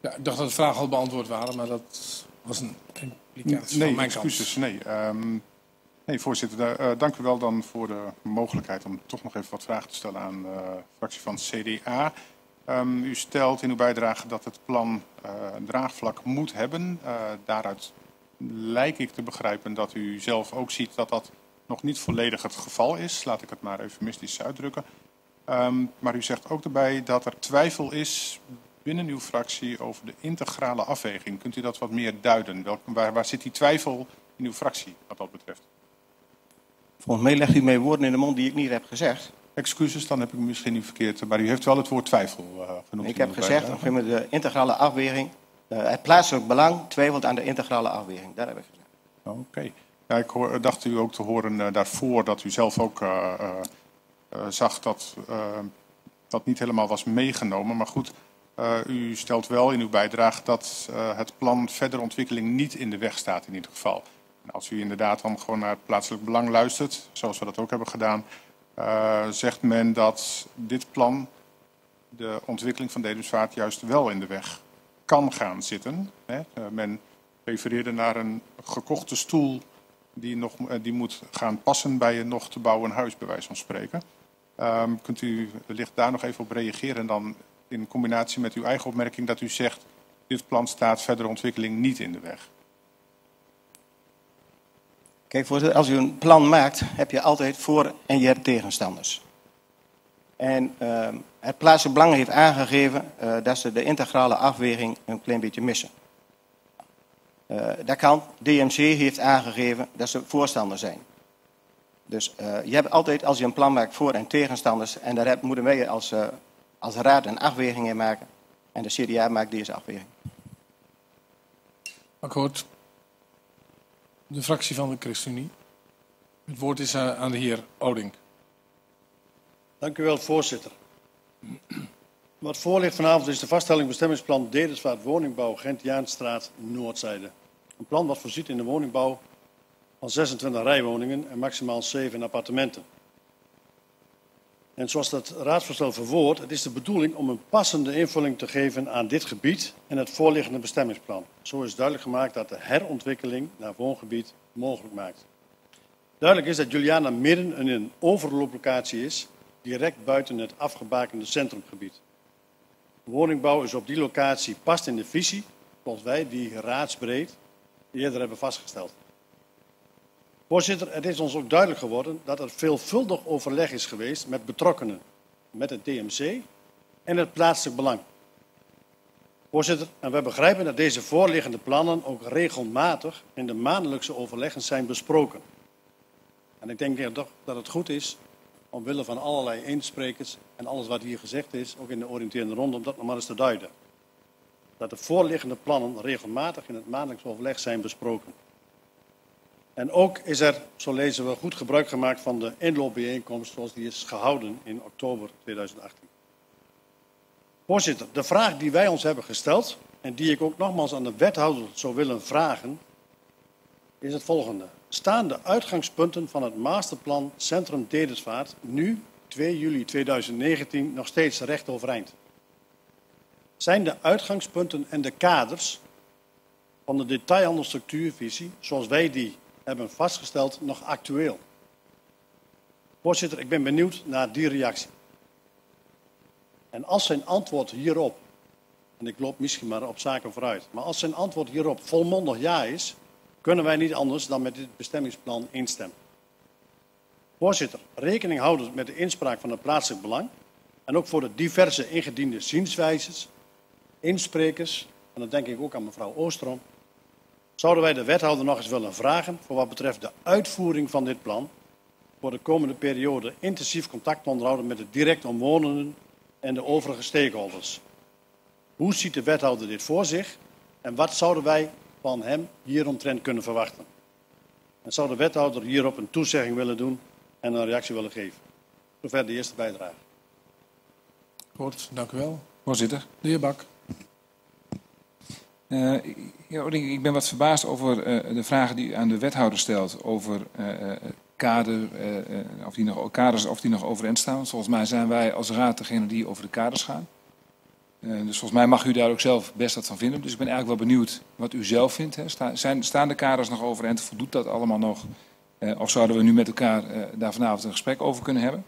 Ja, ik dacht dat de vragen al beantwoord waren, maar dat was een implicatie van mijn kant. Excuses, nee, voorzitter, dank u wel dan voor de mogelijkheid om toch nog even wat vragen te stellen aan de fractie van het CDA. U stelt in uw bijdrage dat het plan een draagvlak moet hebben. Daaruit lijkt ik te begrijpen dat u zelf ook ziet dat dat nog niet volledig het geval is. Laat ik het maar eufemistisch uitdrukken. Maar u zegt ook erbij dat er twijfel is binnen uw fractie over de integrale afweging. Kunt u dat wat meer duiden? Waar zit die twijfel in uw fractie wat dat betreft? Volgens mij legt u mij woorden in de mond die ik niet heb gezegd. Excuses, dan heb ik misschien niet verkeerd. Maar u heeft wel het woord twijfel genoemd. Ik heb gezegd, op de integrale afweging. Het plaatselijk belang twijfelt aan de integrale afweging. Daar heb ik gezegd. Oké. Okay. Ja, ik dacht u ook te horen daarvoor dat u zelf ook zag dat dat niet helemaal was meegenomen. Maar goed, u stelt wel in uw bijdrage dat het plan verdere ontwikkeling niet in de weg staat in ieder geval. En als u inderdaad dan gewoon naar het plaatselijk belang luistert, zoals we dat ook hebben gedaan, zegt men dat dit plan de ontwikkeling van Dedemsvaart juist wel in de weg kan gaan zitten. Men refereerde naar een gekochte stoel die moet gaan passen bij een nog te bouwen huis, bij wijze van spreken. Kunt u wellicht daar nog even op reageren en dan in combinatie met uw eigen opmerking dat u zegt, dit plan staat verdere ontwikkeling niet in de weg? Kijk voorzitter, als u een plan maakt, heb je altijd voor- en je hebt tegenstanders. En het plaatselijk belang heeft aangegeven dat ze de integrale afweging een klein beetje missen. Dat kan. DMC heeft aangegeven dat ze voorstander zijn. Dus je hebt altijd, als je een plan maakt, voor- en tegenstanders. En daar moeten wij als raad een afweging in maken. En de CDA maakt deze afweging. Akkoord. De fractie van de ChristenUnie. Het woord is aan de heer Odink. Dank u wel, voorzitter. Wat voor ligt vanavond is de vaststelling bestemmingsplan Dedemsvaart woningbouw Gentiaanstraat Noordzijde. Een plan dat voorziet in de woningbouw van 26 rijwoningen en maximaal 7 appartementen. En zoals dat raadsvoorstel verwoordt, het is de bedoeling om een passende invulling te geven aan dit gebied en het voorliggende bestemmingsplan. Zo is duidelijk gemaakt dat de herontwikkeling naar woongebied mogelijk maakt. Duidelijk is dat Juliana midden in een overlooplocatie is, direct buiten het afgebakende centrumgebied. Woningbouw is op die locatie past in de visie, volgens wij, die raadsbreed eerder hebben vastgesteld. Voorzitter, het is ons ook duidelijk geworden dat er veelvuldig overleg is geweest met betrokkenen, met het DMC en het plaatselijk belang. Voorzitter, en wij begrijpen dat deze voorliggende plannen ook regelmatig in de maandelijkse overleggen zijn besproken. En ik denk dat het goed is, omwille van allerlei insprekers en alles wat hier gezegd is, ook in de oriënterende ronde, om dat nog maar eens te duiden. Dat de voorliggende plannen regelmatig in het maandelijks overleg zijn besproken. En ook is er, zo lezen we, goed gebruik gemaakt van de inloopbijeenkomst zoals die is gehouden in oktober 2018. Voorzitter, de vraag die wij ons hebben gesteld en die ik ook nogmaals aan de wethouder zou willen vragen, is het volgende. Staan de uitgangspunten van het masterplan Centrum Dedemsvaart nu, 2 juli 2019, nog steeds recht overeind? Zijn de uitgangspunten en de kaders van de detailhandelsstructuurvisie, zoals wij die hebben vastgesteld, nog actueel? Voorzitter, ik ben benieuwd naar die reactie. En als zijn antwoord hierop, en ik loop misschien maar op zaken vooruit, maar als zijn antwoord hierop volmondig ja is, kunnen wij niet anders dan met dit bestemmingsplan instemmen. Voorzitter, rekening houdend met de inspraak van het plaatselijk belang en ook voor de diverse ingediende zienswijzes, insprekers, en dan denk ik ook aan mevrouw Oostrom, zouden wij de wethouder nog eens willen vragen voor wat betreft de uitvoering van dit plan, voor de komende periode intensief contact onderhouden met de direct omwonenden en de overige stakeholders. Hoe ziet de wethouder dit voor zich en wat zouden wij van hem hieromtrent kunnen verwachten? En zou de wethouder hierop een toezegging willen doen en een reactie willen geven? Zover de eerste bijdrage. Goed, dank u wel. Voorzitter, de heer Bak. Ja, Odink, ik ben wat verbaasd over de vragen die u aan de wethouder stelt over kaders of die nog overeind staan. Volgens mij zijn wij als raad degene die over de kaders gaan. Dus volgens mij mag u daar ook zelf best wat van vinden. Dus ik ben eigenlijk wel benieuwd wat u zelf vindt. Hè. Staan de kaders nog overeind? Voldoet dat allemaal nog? Of zouden we nu met elkaar daar vanavond een gesprek over kunnen hebben?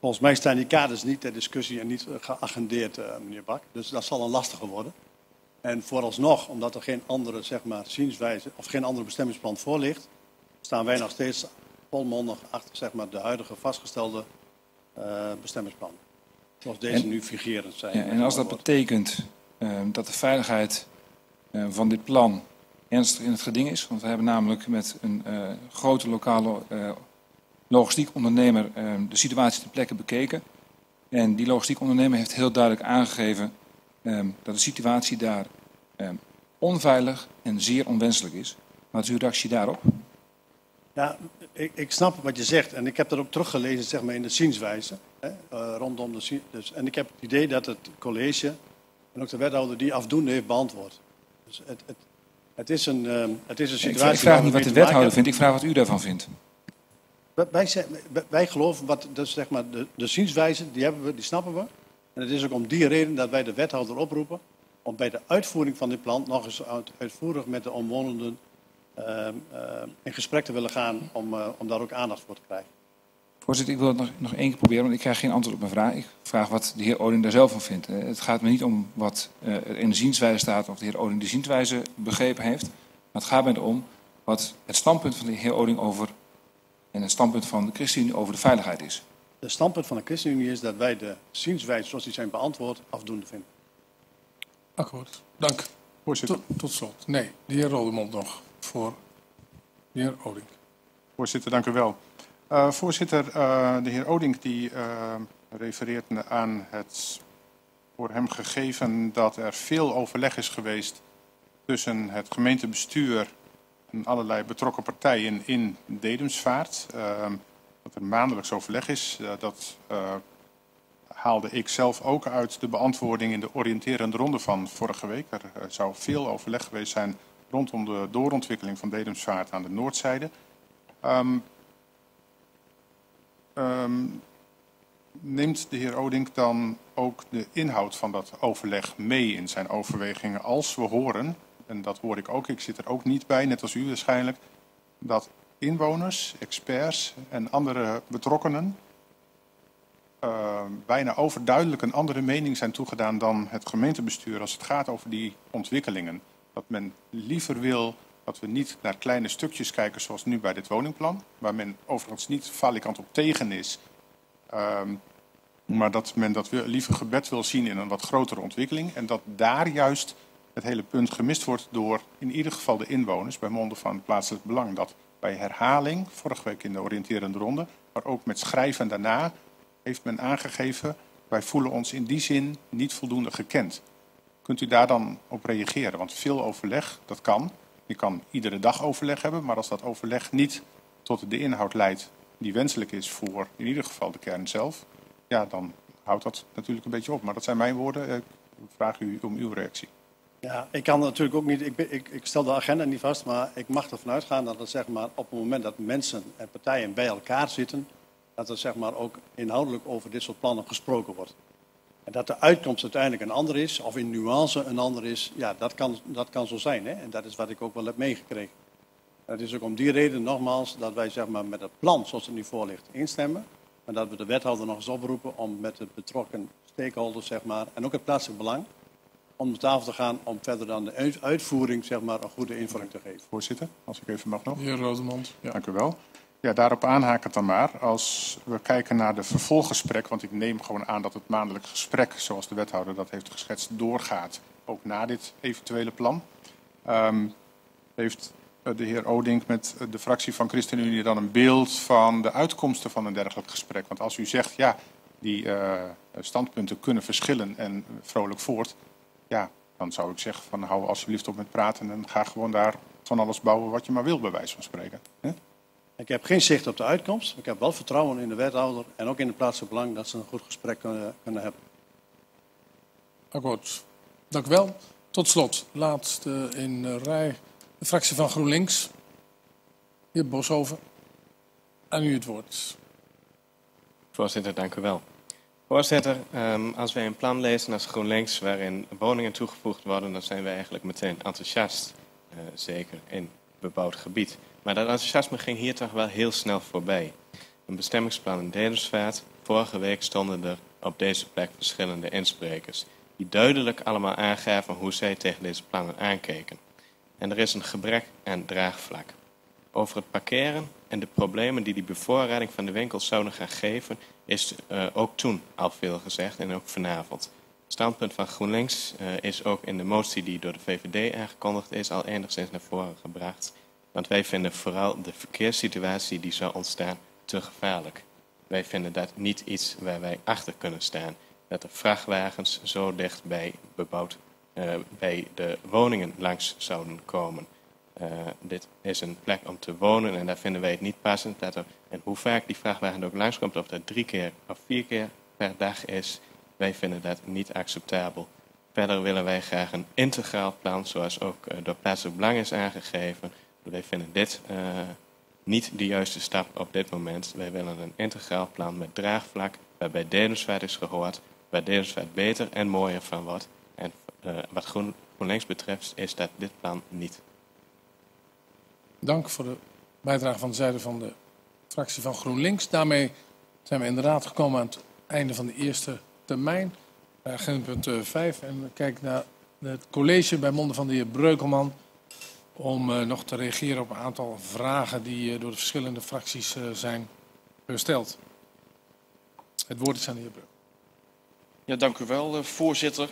Volgens mij staan die kaders niet ter discussie en niet geagendeerd, meneer Bak. Dus dat zal een lastige worden. En vooralsnog, omdat er geen andere zienswijze of geen andere bestemmingsplan voor ligt, staan wij nog steeds volmondig achter de huidige vastgestelde bestemmingsplan. Zoals deze nu figurend zijn. Ja, en als dat betekent dat de veiligheid van dit plan ernstig in het geding is, want we hebben namelijk met een grote lokale logistiek ondernemer de situatie ter plekke bekeken. En die logistiek ondernemer heeft heel duidelijk aangegeven dat de situatie daar onveilig en zeer onwenselijk is. Wat is uw reactie daarop? Ja, ik snap wat je zegt en ik heb dat ook teruggelezen zeg maar, in de zienswijze. Hè, rondom de, dus, en ik heb het idee dat het college en ook de wethouder die afdoende heeft beantwoord. Dus het is een situatie. Ik vraag niet wat de wethouder vindt, ik vraag wat u daarvan vindt. Wij geloven, dus zeg maar, de zienswijze, die hebben we, die snappen we. En het is ook om die reden dat wij de wethouder oproepen om bij de uitvoering van dit plan nog eens uitvoerig met de omwonenden in gesprek te willen gaan om daar ook aandacht voor te krijgen. Voorzitter, ik wil het nog één keer proberen, want ik krijg geen antwoord op mijn vraag. Ik vraag wat de heer Odink daar zelf van vindt. Het gaat me niet om wat er in de zienswijze staat of de heer Odink de zienswijze begrepen heeft. Maar het gaat me erom wat het standpunt van de heer Odink over en het standpunt van de ChristenUnie over de veiligheid is. Het standpunt van de ChristenUnie is dat wij de zienswijze zoals die zijn beantwoord afdoende vinden. Akkoord. Dank. Voorzitter. Tot slot. Nee, de heer Rodemond nog. Voor de heer Odink. Voorzitter, dank u wel. Voorzitter, de heer Odink die refereert aan het voor hem gegeven dat er veel overleg is geweest tussen het gemeentebestuur en allerlei betrokken partijen in Dedemsvaart. Dat er maandelijks overleg is, dat haalde ik zelf ook uit de beantwoording in de oriënterende ronde van vorige week. Er zou veel overleg geweest zijn rondom de doorontwikkeling van Dedemsvaart aan de noordzijde. Neemt de heer Odink dan ook de inhoud van dat overleg mee in zijn overwegingen als we horen, en dat hoor ik ook, ik zit er ook niet bij, net als u waarschijnlijk, dat inwoners, experts en andere betrokkenen bijna overduidelijk een andere mening zijn toegedaan dan het gemeentebestuur als het gaat over die ontwikkelingen. wat men liever wil, dat we niet naar kleine stukjes kijken zoals nu bij dit woningplan. Waar men overigens niet falikant op tegen is. Maar dat men dat liever gebed wil zien in een wat grotere ontwikkeling. En dat daar juist het hele punt gemist wordt door in ieder geval de inwoners bij monden van plaatselijk belang. Dat bij herhaling, vorige week in de oriënterende ronde, maar ook met schrijven daarna, heeft men aangegeven, wij voelen ons in die zin niet voldoende gekend. Kunt u daar dan op reageren? Want veel overleg, dat kan. Je kan iedere dag overleg hebben, maar als dat overleg niet tot de inhoud leidt die wenselijk is voor in ieder geval de kern zelf, ja, dan houdt dat natuurlijk een beetje op. Maar dat zijn mijn woorden. Ik vraag u om uw reactie. Ja, ik kan natuurlijk ook niet. Ik stel de agenda niet vast, maar ik mag ervan uitgaan dat het, zeg maar, op het moment dat mensen en partijen bij elkaar zitten, dat er, zeg maar, ook inhoudelijk over dit soort plannen gesproken wordt. En dat de uitkomst uiteindelijk een ander is, of in nuance een ander is, ja, dat kan zo zijn. Hè? En dat is wat ik ook wel heb meegekregen. En het is ook om die reden, nogmaals, dat wij, zeg maar, met het plan zoals het nu voor ligt instemmen. Maar dat we de wethouder nog eens oproepen om met de betrokken stakeholders, zeg maar, en ook het plaatselijk belang, om de tafel te gaan om verder dan de uitvoering, zeg maar, een goede invulling te geven. Voorzitter, als ik even mag nog. Heer Rodemond. Ja. Dank u wel. Ja, daarop aanhakend dan maar. Als we kijken naar de vervolggesprek, want ik neem gewoon aan dat het maandelijk gesprek, zoals de wethouder dat heeft geschetst, doorgaat. Ook na dit eventuele plan. Heeft de heer Odink met de fractie van ChristenUnie dan een beeld van de uitkomsten van een dergelijk gesprek? Want als u zegt, ja, die standpunten kunnen verschillen en vrolijk voort, ja, dan zou ik zeggen van hou alsjeblieft op met praten en ga gewoon daar van alles bouwen wat je maar wil, bij wijze van spreken. He? Ik heb geen zicht op de uitkomst. Ik heb wel vertrouwen in de wethouder en ook in het plaatselijk belang dat ze een goed gesprek kunnen hebben. Akkoord. Dank u wel. Tot slot, laatste in de rij, de fractie van GroenLinks. Heer Boshoven, aan u het woord. Voorzitter, dank u wel. Voorzitter, als wij een plan lezen als GroenLinks waarin woningen toegevoegd worden, dan zijn wij eigenlijk meteen enthousiast, zeker in bebouwd gebied. Maar dat enthousiasme ging hier toch wel heel snel voorbij. Een bestemmingsplan in Dedemsvaart. Vorige week stonden er op deze plek verschillende insprekers die duidelijk allemaal aangaven hoe zij tegen deze plannen aankeken. En er is een gebrek aan draagvlak. Over het parkeren en de problemen die bevoorrading van de winkels zouden gaan geven, is ook toen al veel gezegd en ook vanavond. Het standpunt van GroenLinks is ook in de motie die door de VVD aangekondigd is al enigszins naar voren gebracht. Want wij vinden vooral de verkeerssituatie die zou ontstaan te gevaarlijk. Wij vinden dat niet iets waar wij achter kunnen staan. Dat de vrachtwagens zo dicht bij, bij de woningen langs zouden komen. Dit is een plek om te wonen en daar vinden wij het niet passend. Dat er, en hoe vaak die vrachtwagen ook langskomt, of dat 3 keer of 4 keer per dag is, wij vinden dat niet acceptabel. Verder willen wij graag een integraal plan, zoals ook door plaatselijk belang is aangegeven. Wij vinden dit niet de juiste stap op dit moment. Wij willen een integraal plan met draagvlak, waarbij Dedemsvaart is gehoord, waar Dedemsvaart beter en mooier van wordt. En wat GroenLinks betreft is dat dit plan niet. Dank voor de bijdrage van de zijde van de fractie van GroenLinks. Daarmee zijn we inderdaad gekomen aan het einde van de eerste termijn. Agendapunt 5. En we kijken naar het college bij monden van de heer Breukelman, om nog te reageren op een aantal vragen die door de verschillende fracties zijn gesteld. Het woord is aan de heer Brug. Ja, dank u wel, voorzitter.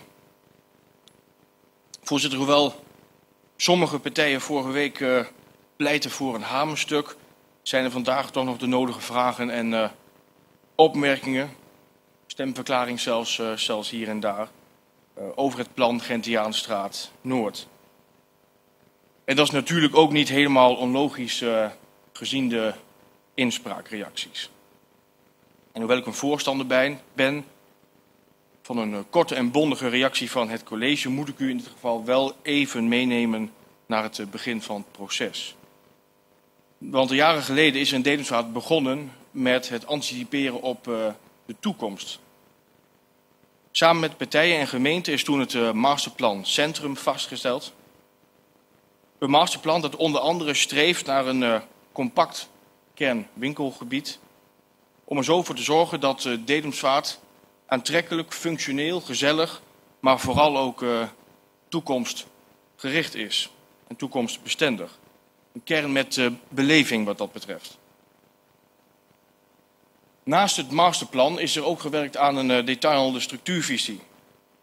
Voorzitter, hoewel sommige partijen vorige week pleiten voor een hamerstuk, zijn er vandaag toch nog de nodige vragen en opmerkingen, stemverklaring zelfs hier en daar, over het plan Gentiaanstraat Noord. En dat is natuurlijk ook niet helemaal onlogisch gezien de inspraakreacties. En hoewel ik een voorstander ben van een korte en bondige reactie van het college, moet ik u in dit geval wel even meenemen naar het begin van het proces. Want jaren geleden is in Dedemsvaart begonnen met het anticiperen op de toekomst. Samen met partijen en gemeenten is toen het masterplan Centrum vastgesteld. Een masterplan dat onder andere streeft naar een compact kernwinkelgebied, om er zo voor te zorgen dat Dedemsvaart aantrekkelijk, functioneel, gezellig, maar vooral ook toekomstgericht gericht is en toekomstbestendig. Een kern met beleving wat dat betreft. Naast het masterplan is er ook gewerkt aan een detailhandel structuurvisie.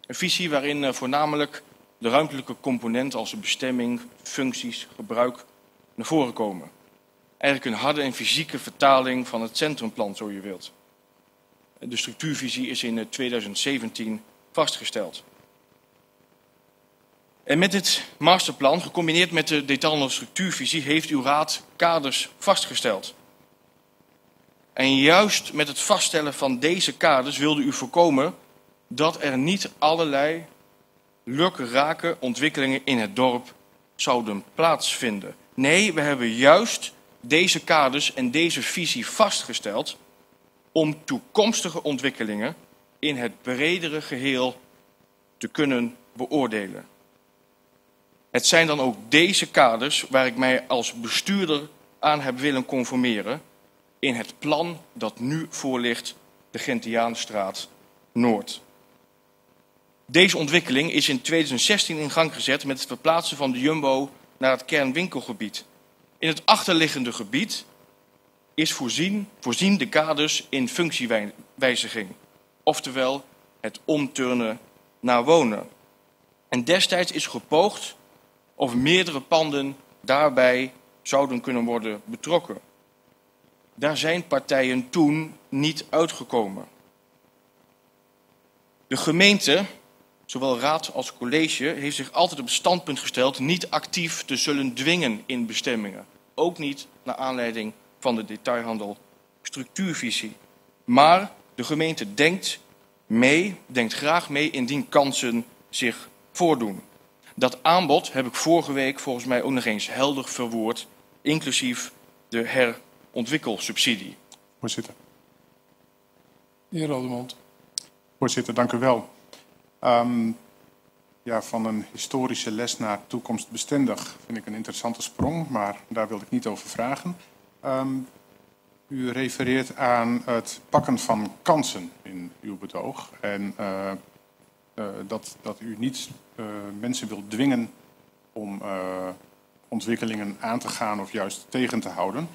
Een visie waarin voornamelijk de ruimtelijke componenten als de bestemming, functies, gebruik naar voren komen. Eigenlijk een harde en fysieke vertaling van het centrumplan, zo je wilt. De structuurvisie is in 2017 vastgesteld. En met dit masterplan, gecombineerd met de detailhandel structuurvisie, heeft uw raad kaders vastgesteld. En juist met het vaststellen van deze kaders wilde u voorkomen dat er niet allerlei lukrake ontwikkelingen in het dorp zouden plaatsvinden. Nee, we hebben juist deze kaders en deze visie vastgesteld om toekomstige ontwikkelingen in het bredere geheel te kunnen beoordelen. Het zijn dan ook deze kaders waar ik mij als bestuurder aan heb willen conformeren in het plan dat nu voor ligt, de Gentiaanstraat Noord. Deze ontwikkeling is in 2016 in gang gezet met het verplaatsen van de Jumbo naar het kernwinkelgebied. In het achterliggende gebied is voorzien de kaders in functiewijziging, oftewel het omturnen naar wonen. En destijds is gepoogd of meerdere panden daarbij zouden kunnen worden betrokken. Daar zijn partijen toen niet uitgekomen. De gemeente, zowel raad als college, heeft zich altijd op het standpunt gesteld niet actief te zullen dwingen in bestemmingen. Ook niet naar aanleiding van de detailhandel structuurvisie. Maar de gemeente denkt graag mee indien kansen zich voordoen. Dat aanbod heb ik vorige week volgens mij ook nog eens helder verwoord, inclusief de herontwikkelsubsidie. Voorzitter. De heer Rodemond. Voorzitter, dank u wel. Van een historische les naar toekomstbestendig vind ik een interessante sprong, maar daar wil ik niet over vragen. U refereert aan het pakken van kansen in uw betoog en dat u niet mensen wilt dwingen om ontwikkelingen aan te gaan of juist tegen te houden.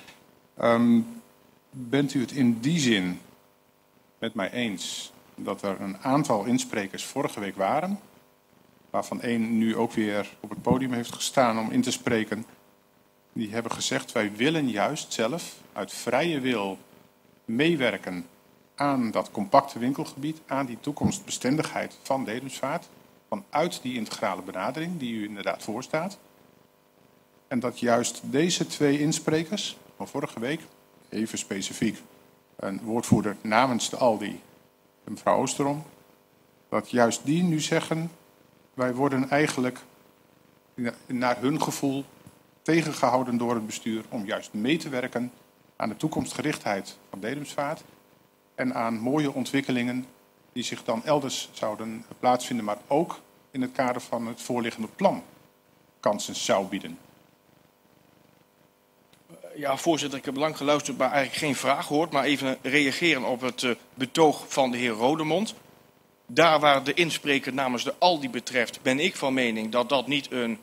Bent u het in die zin met mij eens dat er een aantal insprekers vorige week waren, waarvan één nu ook weer op het podium heeft gestaan om in te spreken, die hebben gezegd: wij willen juist zelf uit vrije wil meewerken aan dat compacte winkelgebied, aan die toekomstbestendigheid van Dedemsvaart, vanuit die integrale benadering die u inderdaad voorstaat. En dat juist deze twee insprekers van vorige week, even specifiek een woordvoerder namens de Aldi, mevrouw Oostrom, dat juist die nu zeggen: wij worden eigenlijk naar hun gevoel tegengehouden door het bestuur om juist mee te werken aan de toekomstgerichtheid van Dedemsvaart en aan mooie ontwikkelingen die zich dan elders zouden plaatsvinden, maar ook in het kader van het voorliggende plan kansen zou bieden. Ja, voorzitter, ik heb lang geluisterd, maar eigenlijk geen vraag gehoord. Maar even reageren op het betoog van de heer Rodemond. Daar waar de inspreker namens de Aldi betreft, ben ik van mening dat dat niet een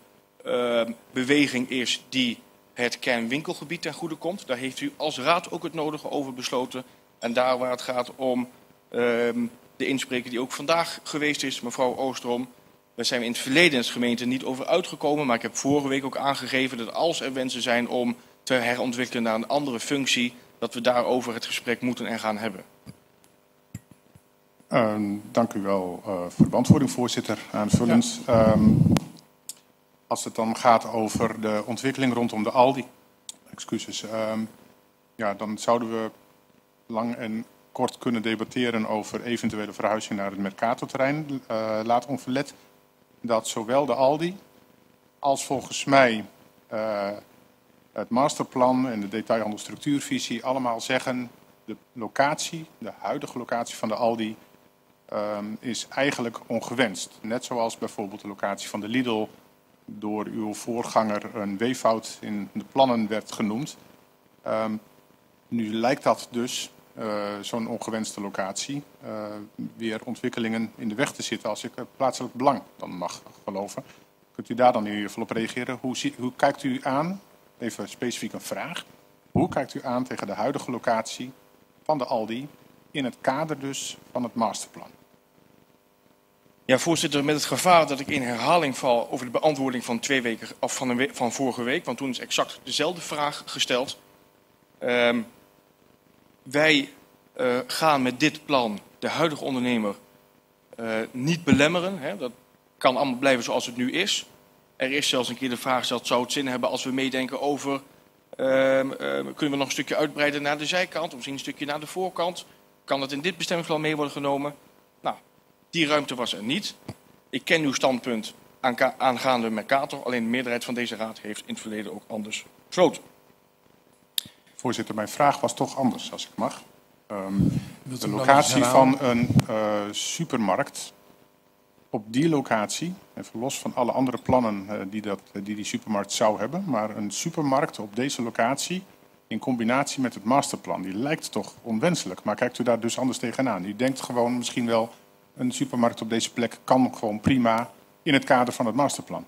beweging is die het kernwinkelgebied ten goede komt. Daar heeft u als raad ook het nodige over besloten. En daar waar het gaat om de inspreker die ook vandaag geweest is, mevrouw Oostrom, daar zijn we in het verleden als gemeente niet over uitgekomen. Maar ik heb vorige week ook aangegeven dat als er wensen zijn om te herontwikkelen naar een andere functie, dat we daarover het gesprek moeten en gaan hebben. Dank u wel voor de beantwoording, voorzitter. Aanvullend. Ja. Als het dan gaat over de ontwikkeling rondom de Aldi, excuses, dan zouden we lang en kort kunnen debatteren over eventuele verhuizing naar het Mercatorterrein. Laat onverlet dat zowel de Aldi als volgens mij het masterplan en de detailhandelstructuurvisie allemaal zeggen: de locatie, de huidige locatie van de Aldi, is eigenlijk ongewenst. Net zoals bijvoorbeeld de locatie van de Lidl door uw voorganger een weeffout in de plannen werd genoemd. Nu lijkt dat dus, zo'n ongewenste locatie, weer ontwikkelingen in de weg te zitten, als ik plaatselijk belang dan mag geloven. Kunt u daar dan in ieder geval op reageren? Hoe kijkt u aan, even specifiek een vraag, hoe kijkt u aan tegen de huidige locatie van de Aldi in het kader dus van het masterplan? Ja, voorzitter, met het gevaar dat ik in herhaling val over de beantwoording van 2 weken of van vorige week, want toen is exact dezelfde vraag gesteld. Wij gaan met dit plan de huidige ondernemer niet belemmeren. Hè? Dat kan allemaal blijven zoals het nu is. Er is zelfs een keer de vraag gesteld, zou het zin hebben als we meedenken over... kunnen we nog een stukje uitbreiden naar de zijkant, of misschien een stukje naar de voorkant? Kan dat in dit bestemmingsplan mee worden genomen? Nou, die ruimte was er niet. Ik ken uw standpunt aangaande Mercator. Alleen de meerderheid van deze raad heeft in het verleden ook anders besloten. Voorzitter, mijn vraag was toch anders, als ik mag. De locatie van een supermarkt, op die locatie, even los van alle andere plannen die supermarkt zou hebben, maar een supermarkt op deze locatie in combinatie met het masterplan, die lijkt toch onwenselijk. Maar kijkt u daar dus anders tegenaan? U denkt gewoon misschien wel, een supermarkt op deze plek kan gewoon prima in het kader van het masterplan.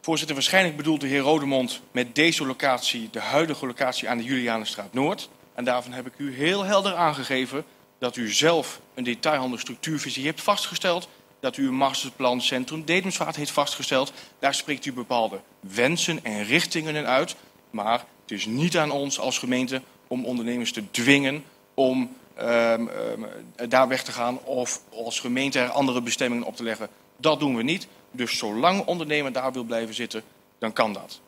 Voorzitter, waarschijnlijk bedoelt de heer Rodemond met deze locatie, de huidige locatie aan de Julianenstraat Noord. En daarvan heb ik u heel helder aangegeven dat u zelf een detailhandelstructuurvisie hebt vastgesteld. Dat u een masterplan Centrum Dedemsvaart heeft vastgesteld. Daar spreekt u bepaalde wensen en richtingen uit. Maar het is niet aan ons als gemeente om ondernemers te dwingen om daar weg te gaan. Of als gemeente er andere bestemmingen op te leggen. Dat doen we niet. Dus zolang ondernemer daar wil blijven zitten, dan kan dat.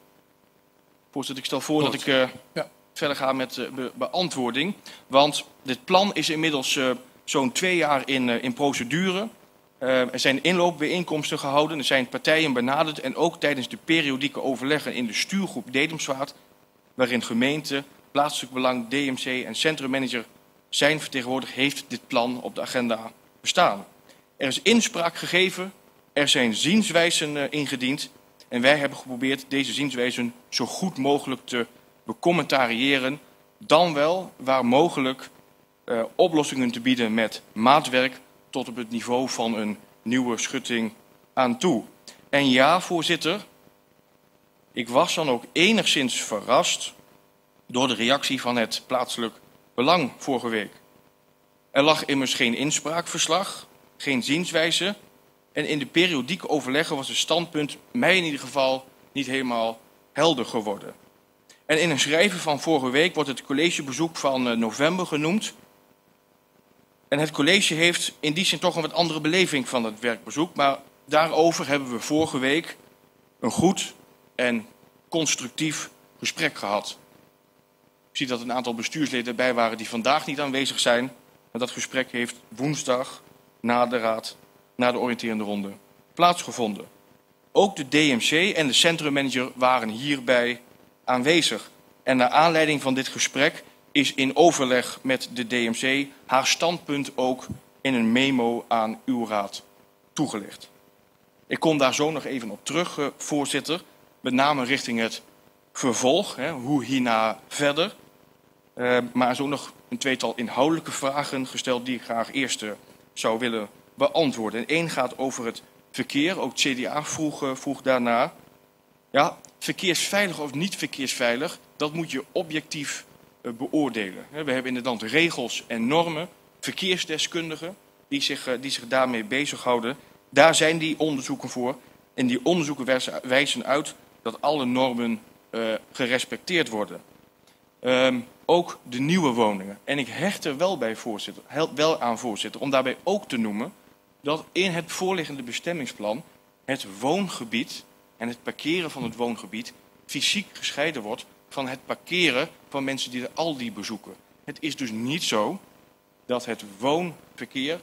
Voorzitter, ik stel voor dat ik... verder gaan met beantwoording. Want dit plan is inmiddels zo'n 2 jaar in procedure. Er zijn inloopbijeenkomsten gehouden. Er zijn partijen benaderd. En ook tijdens de periodieke overleggen in de stuurgroep Dedemsvaart, waarin gemeente, plaatselijk belang, DMC en centrummanager zijn vertegenwoordigd, heeft dit plan op de agenda bestaan. Er is inspraak gegeven. Er zijn zienswijzen ingediend. En wij hebben geprobeerd deze zienswijzen zo goed mogelijk te becommentariëren, dan wel waar mogelijk oplossingen te bieden met maatwerk tot op het niveau van een nieuwe schutting aan toe. En ja, voorzitter, ik was dan ook enigszins verrast door de reactie van het plaatselijk belang vorige week. Er lag immers geen inspraakverslag, geen zienswijze en in de periodieke overleggen was het standpunt mij in ieder geval niet helemaal helder geworden. En in een schrijven van vorige week wordt het collegebezoek van november genoemd. En het college heeft in die zin toch een wat andere beleving van het werkbezoek. Maar daarover hebben we vorige week een goed en constructief gesprek gehad. Ik zie dat een aantal bestuursleden erbij waren die vandaag niet aanwezig zijn. Maar dat gesprek heeft woensdag na de oriënterende ronde plaatsgevonden. Ook de DMC en de centrummanager waren hierbij aanwezig. En naar aanleiding van dit gesprek is in overleg met de DMC haar standpunt ook in een memo aan uw raad toegelicht. Ik kom daar zo nog even op terug, voorzitter. Met name richting het vervolg, hè, hoe hierna verder. Maar zo nog een tweetal inhoudelijke vragen gesteld die ik graag eerst zou willen beantwoorden. En 1 gaat over het verkeer. Ook het CDA vroeg daarna. Ja, verkeersveilig of niet verkeersveilig, dat moet je objectief beoordelen. We hebben inderdaad regels en normen, verkeersdeskundigen die zich daarmee bezighouden. Daar zijn die onderzoeken voor en die onderzoeken wijzen uit dat alle normen gerespecteerd worden. Ook de nieuwe woningen. En ik hecht er wel aan voorzitter, om daarbij ook te noemen dat in het voorliggende bestemmingsplan het woongebied en het parkeren van het woongebied fysiek gescheiden wordt van het parkeren van mensen die de Aldi bezoeken. Het is dus niet zo dat het woonverkeer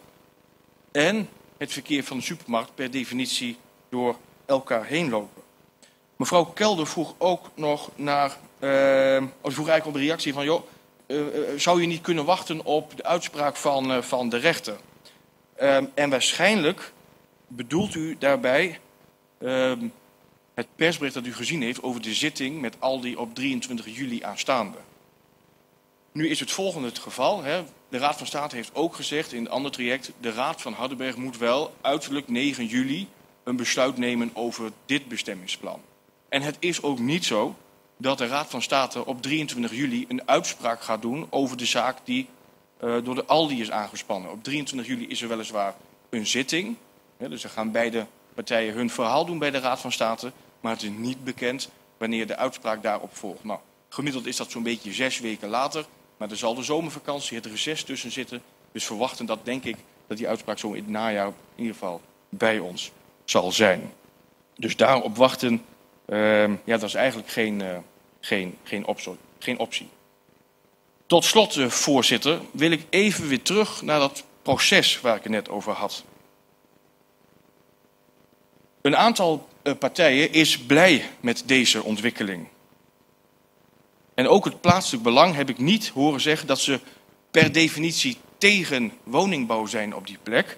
en het verkeer van de supermarkt per definitie door elkaar heen lopen. Mevrouw Kelder vroeg ook nog naar, vroeg eigenlijk op de reactie van, joh, zou je niet kunnen wachten op de uitspraak van de rechter? En waarschijnlijk bedoelt u daarbij het persbericht dat u gezien heeft over de zitting met Aldi op 23 juli aanstaande. Nu is het volgende het geval. Hè. De Raad van State heeft ook gezegd in een ander traject, de Raad van Hardenberg moet wel uiterlijk 9 juli een besluit nemen over dit bestemmingsplan. En het is ook niet zo dat de Raad van State op 23 juli een uitspraak gaat doen over de zaak die door de Aldi is aangespannen. Op 23 juli is er weliswaar een zitting. Ja, dus er gaan beide partijen hun verhaal doen bij de Raad van State. Maar het is niet bekend wanneer de uitspraak daarop volgt. Nou, gemiddeld is dat zo'n beetje 6 weken later. Maar er zal de zomervakantie, het reces tussen zitten. Dus verwachten dat, denk ik, dat die uitspraak zo in het najaar in ieder geval bij ons zal zijn. Dus daarop wachten, ja, dat is eigenlijk geen optie. Tot slot, voorzitter, wil ik even weer terug naar dat proces waar ik het net over had. Een aantal partijen is blij met deze ontwikkeling. En ook het plaatselijk belang heb ik niet horen zeggen dat ze per definitie tegen woningbouw zijn op die plek.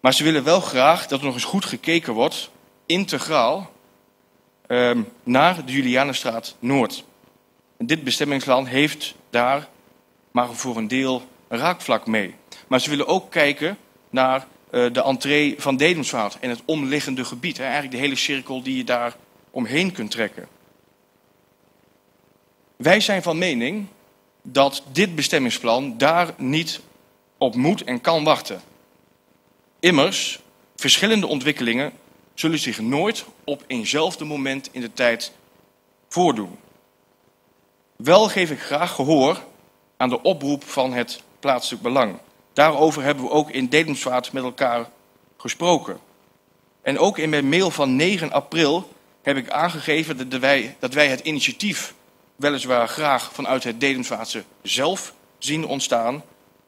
Maar ze willen wel graag dat er nog eens goed gekeken wordt, integraal, naar de Julianastraat Noord. En dit bestemmingsplan heeft daar maar voor een deel een raakvlak mee. Maar ze willen ook kijken naar de entree van Dedemsvaart en het omliggende gebied. Hè, eigenlijk de hele cirkel die je daar omheen kunt trekken. Wij zijn van mening dat dit bestemmingsplan daar niet op moet en kan wachten. Immers, verschillende ontwikkelingen zullen zich nooit op eenzelfde moment in de tijd voordoen. Wel geef ik graag gehoor aan de oproep van het plaatselijk belang. Daarover hebben we ook in Dedemsvaart met elkaar gesproken. En ook in mijn mail van 9 april heb ik aangegeven dat wij het initiatief weliswaar graag vanuit het Dedemsvaartse zelf zien ontstaan,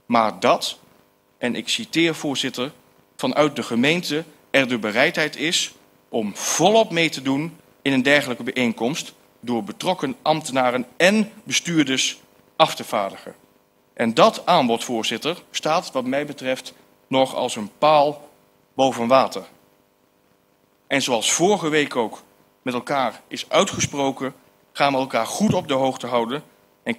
maar dat, en ik citeer voorzitter, vanuit de gemeente er de bereidheid is om volop mee te doen in een dergelijke bijeenkomst door betrokken ambtenaren en bestuurders af te vaardigen. En dat aanbod, voorzitter, staat wat mij betreft nog als een paal boven water. En zoals vorige week ook met elkaar is uitgesproken, gaan we elkaar goed op de hoogte houden en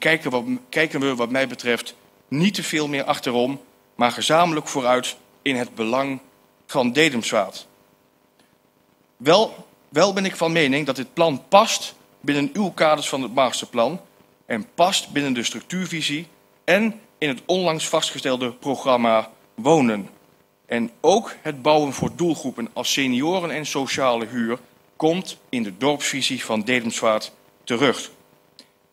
kijken we wat mij betreft niet te veel meer achterom, maar gezamenlijk vooruit in het belang van Dedemsvaart. Wel ben ik van mening dat dit plan past binnen uw kaders van het masterplan en past binnen de structuurvisie en in het onlangs vastgestelde programma Wonen. En ook het bouwen voor doelgroepen als senioren en sociale huur komt in de dorpsvisie van Dedemsvaart terug.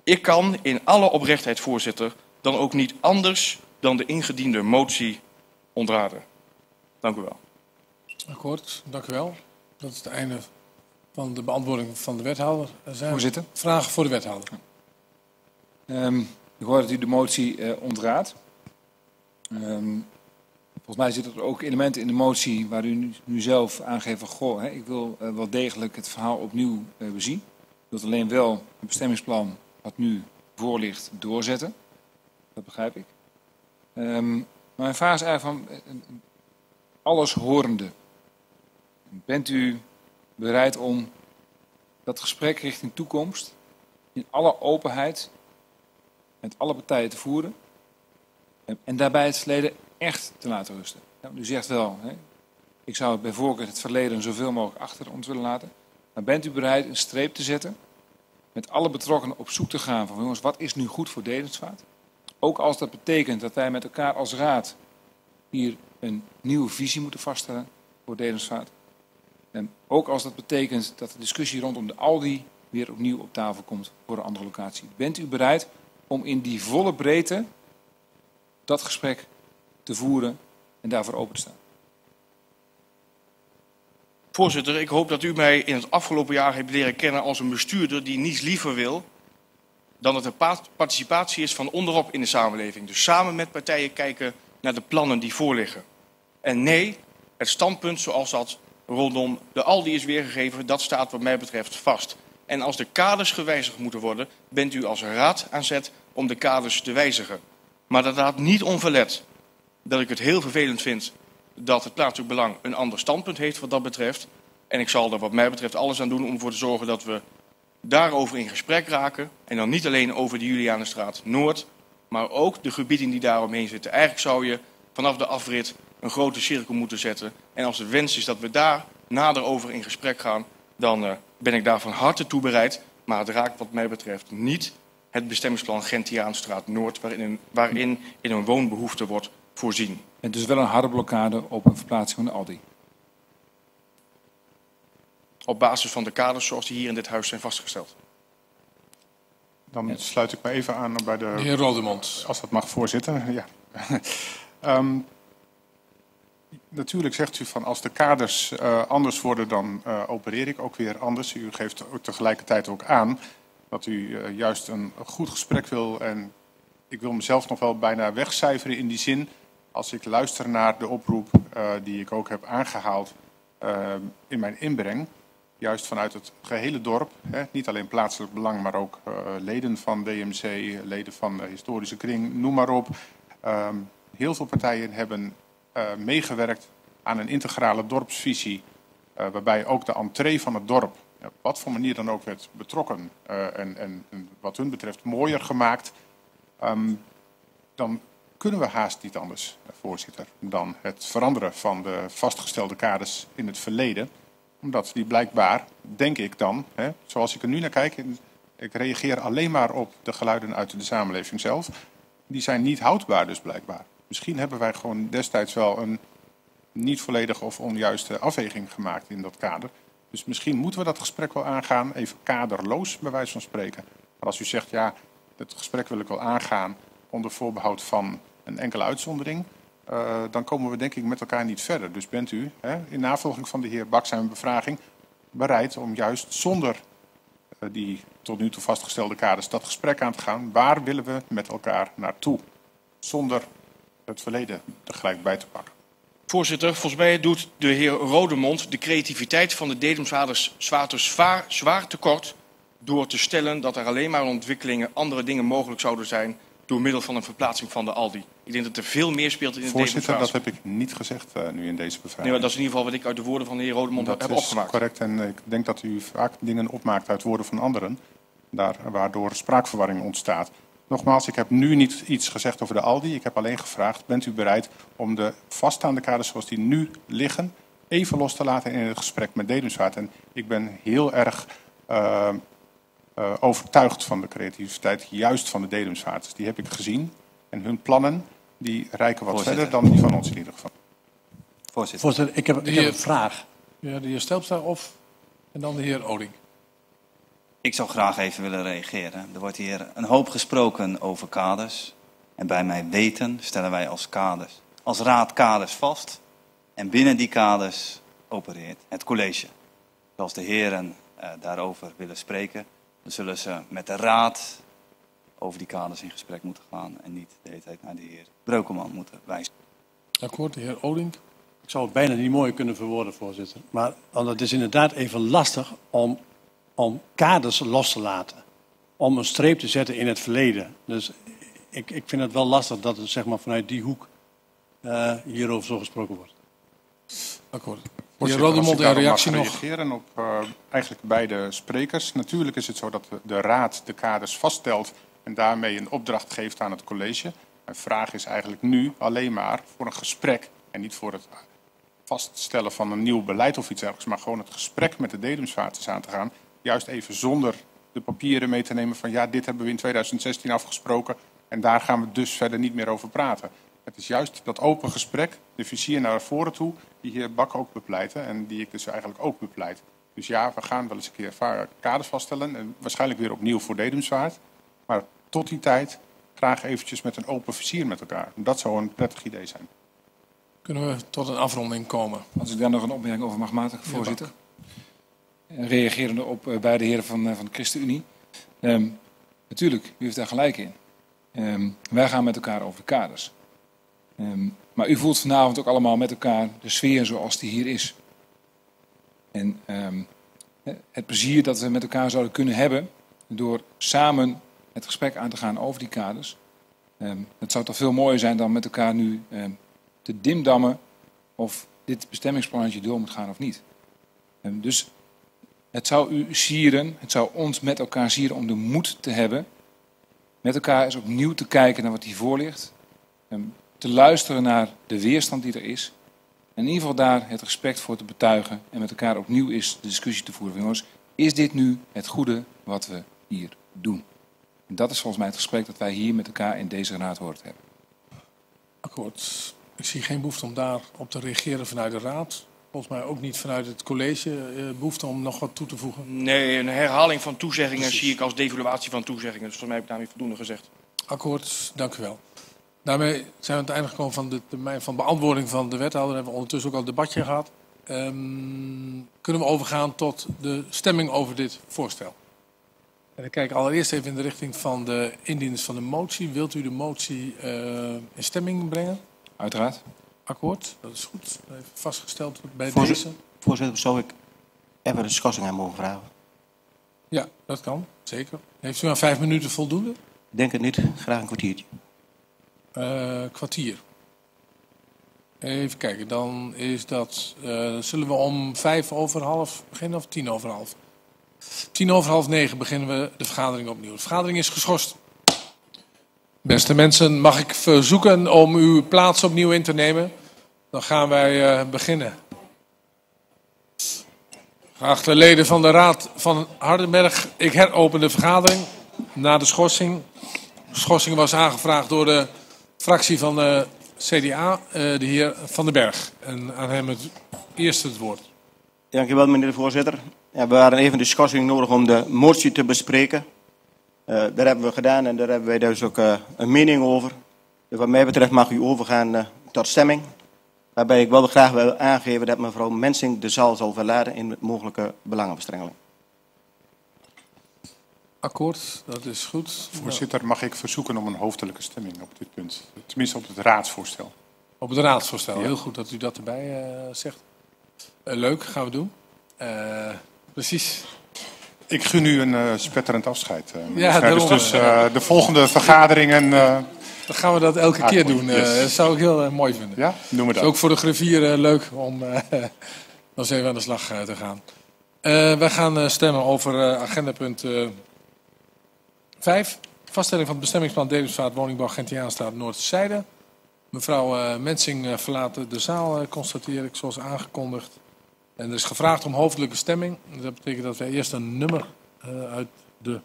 Ik kan in alle oprechtheid, voorzitter, dan ook niet anders dan de ingediende motie ontraden. Dank u wel. Akkoord, dank u wel. Dat is het einde van de beantwoording van de wethouder. Voorzitter. Vragen voor de wethouder. Ja. Ik hoor dat u de motie ontraadt. Volgens mij zitten er ook elementen in de motie waar u nu zelf aangeeft van, goh, hè, ik wil wel degelijk het verhaal opnieuw bezien. Ik wil alleen wel het bestemmingsplan wat nu voor ligt doorzetten. Dat begrijp ik. Maar mijn vraag is eigenlijk van alles horende. Bent u bereid om dat gesprek richting toekomst in alle openheid met alle partijen te voeren en daarbij het verleden echt te laten rusten? Nou, u zegt wel, hè, ik zou bij voorkeur het verleden zoveel mogelijk achter ons willen laten. Maar bent u bereid een streep te zetten, met alle betrokkenen op zoek te gaan van jongens, wat is nu goed voor Dedemsvaart? Ook als dat betekent dat wij met elkaar als raad hier een nieuwe visie moeten vaststellen voor Dedemsvaart. En ook als dat betekent dat de discussie rondom de Aldi weer opnieuw op tafel komt voor een andere locatie. Bent u bereid om in die volle breedte dat gesprek te voeren en daarvoor open te staan? Voorzitter, ik hoop dat u mij in het afgelopen jaar heeft leren kennen als een bestuurder die niets liever wil dan dat er participatie is van onderop in de samenleving. Dus samen met partijen kijken naar de plannen die voorliggen. En nee, het standpunt zoals dat rondom de Aldi is weergegeven, dat staat wat mij betreft vast. En als de kaders gewijzigd moeten worden, bent u als raad aan zet om de kaders te wijzigen. Maar dat laat niet onverlet dat ik het heel vervelend vind dat het plaatselijk belang een ander standpunt heeft wat dat betreft. En ik zal er wat mij betreft alles aan doen om ervoor te zorgen dat we daarover in gesprek raken. En dan niet alleen over de Julianenstraat Noord, maar ook de gebieden die daaromheen zitten. Eigenlijk zou je vanaf de afrit een grote cirkel moeten zetten. En als de wens is dat we daar nader over in gesprek gaan, dan ben ik daar van harte toe bereid. Maar het raakt wat mij betreft niet het bestemmingsplan Gentiaanstraat Noord, waarin in een woonbehoefte wordt voorzien. En dus wel een harde blokkade op een verplaatsing van de Aldi. Op basis van de kaders zoals die hier in dit huis zijn vastgesteld. Dan sluit ik me even aan bij de heer Rodemond. Als dat mag, voorzitter. Ja. Natuurlijk zegt u van als de kaders anders worden, dan opereer ik ook weer anders. U geeft ook tegelijkertijd ook aan dat u juist een goed gesprek wil. En ik wil mezelf nog wel bijna wegcijferen in die zin. Als ik luister naar de oproep die ik ook heb aangehaald in mijn inbreng. Juist vanuit het gehele dorp, hè, niet alleen plaatselijk belang, maar ook leden van DMC, leden van de historische kring, noem maar op. Heel veel partijen hebben meegewerkt aan een integrale dorpsvisie, waarbij ook de entree van het dorp, op wat voor manier dan ook, werd betrokken en wat hun betreft mooier gemaakt. Dan kunnen we haast niet anders, voorzitter, dan het veranderen van de vastgestelde kaders in het verleden. Omdat die blijkbaar, denk ik dan, hè, zoals ik er nu naar kijk, ik reageer alleen maar op de geluiden uit de samenleving zelf. Die zijn niet houdbaar dus blijkbaar. Misschien hebben wij gewoon destijds wel een niet volledige of onjuiste afweging gemaakt in dat kader. Dus misschien moeten we dat gesprek wel aangaan, even kaderloos bij wijze van spreken. Maar als u zegt, ja, dat gesprek wil ik wel aangaan onder voorbehoud van een enkele uitzondering, dan komen we denk ik met elkaar niet verder. Dus bent u, hè, in navolging van de heer Bak zijn bevraging, bereid om juist zonder die tot nu toe vastgestelde kaders dat gesprek aan te gaan? Waar willen we met elkaar naartoe? Zonder het verleden tegelijk bij te pakken. Voorzitter, volgens mij doet de heer Rodemond de creativiteit van de Dedemsvaarters zwaar tekort door te stellen dat er alleen maar ontwikkelingen, andere dingen mogelijk zouden zijn door middel van een verplaatsing van de Aldi. Ik denk dat er veel meer speelt in de Dedemsvaart. Voorzitter, dat heb ik niet gezegd nu in deze bevraging. Nee, maar dat is in ieder geval wat ik uit de woorden van de heer Rodemond heb opgemaakt. Dat is correct en ik denk dat u vaak dingen opmaakt uit woorden van anderen, waardoor spraakverwarring ontstaat. Nogmaals, ik heb nu niet iets gezegd over de Aldi. Ik heb alleen gevraagd, bent u bereid om de vaststaande kaders zoals die nu liggen even los te laten in het gesprek met Dedemsvaart? En ik ben heel erg overtuigd van de creativiteit, juist van de Dedemsvaarters. Die heb ik gezien en hun plannen die reiken wat verder dan die van ons in ieder geval. Voorzitter, ik heb een vraag. Ja, de heer Stelpstra en dan de heer Odink. Ik zou graag even willen reageren. Er wordt hier een hoop gesproken over kaders. En bij mijn weten stellen wij als raad kaders vast. En binnen die kaders opereert het college. Als de heren daarover willen spreken, dan zullen ze met de raad over die kaders in gesprek moeten gaan. En niet de hele tijd naar de heer Breukelman moeten wijzen. Akkoord, de heer Odink. Ik zou het bijna niet mooi kunnen verwoorden, voorzitter. Maar het is inderdaad even lastig om kaders los te laten. Om een streep te zetten in het verleden. Dus ik vind het wel lastig dat het, zeg maar, vanuit die hoek hierover zo gesproken wordt. Akkoord. Meneer Rodemond, een reactie nog? Ik reageren op eigenlijk beide sprekers. Natuurlijk is het zo dat de raad de kaders vaststelt en daarmee een opdracht geeft aan het college. Mijn vraag is eigenlijk nu alleen maar voor een gesprek en niet voor het vaststellen van een nieuw beleid of iets ergens, maar gewoon het gesprek met de Dedemsvaarters aan te gaan. Juist even zonder de papieren mee te nemen van ja, dit hebben we in 2016 afgesproken en daar gaan we dus verder niet meer over praten. Het is juist dat open gesprek, de vizier naar voren toe, die heer Bak ook bepleitte en die ik dus eigenlijk ook bepleit. Dus ja, we gaan wel eens een keer kaders vaststellen en waarschijnlijk weer opnieuw voor Dedemsvaart. Maar tot die tijd graag eventjes met een open vizier met elkaar. Dat zou een prettig idee zijn. Kunnen we tot een afronding komen? Als ik daar nog een opmerking over mag maken, voorzitter. Reagerende op beide heren van de ChristenUnie. Natuurlijk, u heeft daar gelijk in. Wij gaan met elkaar over de kaders. Maar u voelt vanavond ook allemaal met elkaar de sfeer zoals die hier is. En het plezier dat we met elkaar zouden kunnen hebben door samen het gesprek aan te gaan over die kaders. Het zou toch veel mooier zijn dan met elkaar nu te dimdammen of dit bestemmingsplannetje door moet gaan of niet. Dus het zou u sieren, het zou ons met elkaar sieren om de moed te hebben met elkaar eens opnieuw te kijken naar wat hier voor ligt. te luisteren naar de weerstand die er is. En in ieder geval daar het respect voor te betuigen en met elkaar opnieuw is de discussie te voeren. Jongens, is dit nu het goede wat we hier doen? En dat is volgens mij het gesprek dat wij hier met elkaar in deze raad horen te hebben. Akkoord. Ik zie geen behoefte om daarop te reageren vanuit de raad. Volgens mij ook niet vanuit het college behoefte om nog wat toe te voegen. Nee, een herhaling van toezeggingen precies. Zie ik als devaluatie van toezeggingen. Dus volgens mij heb ik daarmee voldoende gezegd. Akkoord, dank u wel. Daarmee zijn we aan het einde gekomen van de termijn van beantwoording van de wethouder. Daar hebben we ondertussen ook al een debatje gehad. Kunnen we overgaan tot de stemming over dit voorstel? En dan kijk ik allereerst even in de richting van de indieners van de motie. Wilt u de motie in stemming brengen? Uiteraard. Akkoord, dat is goed. Even vastgesteld bij deze. Voorzitter, zou ik even een schorsing aan mogen vragen? Ja, dat kan, zeker. Heeft u aan 5 minuten voldoende? Denk het niet, graag een kwartiertje. Kwartier. Even kijken, dan is dat... zullen we om 5 over half beginnen of 10 over half? 10 over half 9 beginnen we de vergadering opnieuw. De vergadering is geschorst. Beste mensen, mag ik verzoeken om uw plaats opnieuw in te nemen? Dan gaan wij beginnen. Geachte leden van de Raad van Hardenberg, ik heropen de vergadering na de schorsing. De schorsing was aangevraagd door de fractie van de CDA, de heer Van den Berg. En aan hem het eerste het woord. Dank u wel, meneer de voorzitter. Ja, we hadden even de schorsing nodig om de motie te bespreken. Daar hebben we gedaan en daar hebben wij dus ook een mening over. Dus wat mij betreft mag u overgaan tot stemming. Waarbij ik wel graag wil aangeven dat mevrouw Mensing de zaal zal verlaten in mogelijke belangenverstrengeling. Akkoord, dat is goed. Voorzitter, mag ik verzoeken om een hoofdelijke stemming op dit punt? Tenminste op het raadsvoorstel. Op het raadsvoorstel, ja. Heel goed dat u dat erbij zegt. Leuk, gaan we doen. Precies. Ik gun u een spetterend afscheid. Ja, de volgende vergaderingen... Dan gaan we dat elke keer doen. Yes. Dat zou ik heel mooi vinden. Ja, doen we dat. Is ook voor de griffier leuk om nog even aan de slag te gaan. Wij gaan stemmen over agendapunt 5. Vaststelling van het bestemmingsplan Dedemsvaart, woningbouw, Gentiaanstraat, Noordzijde. Mevrouw Mensing verlaat de zaal, constateer ik, zoals aangekondigd. En er is gevraagd om hoofdelijke stemming. Dat betekent dat wij eerst een nummer uit de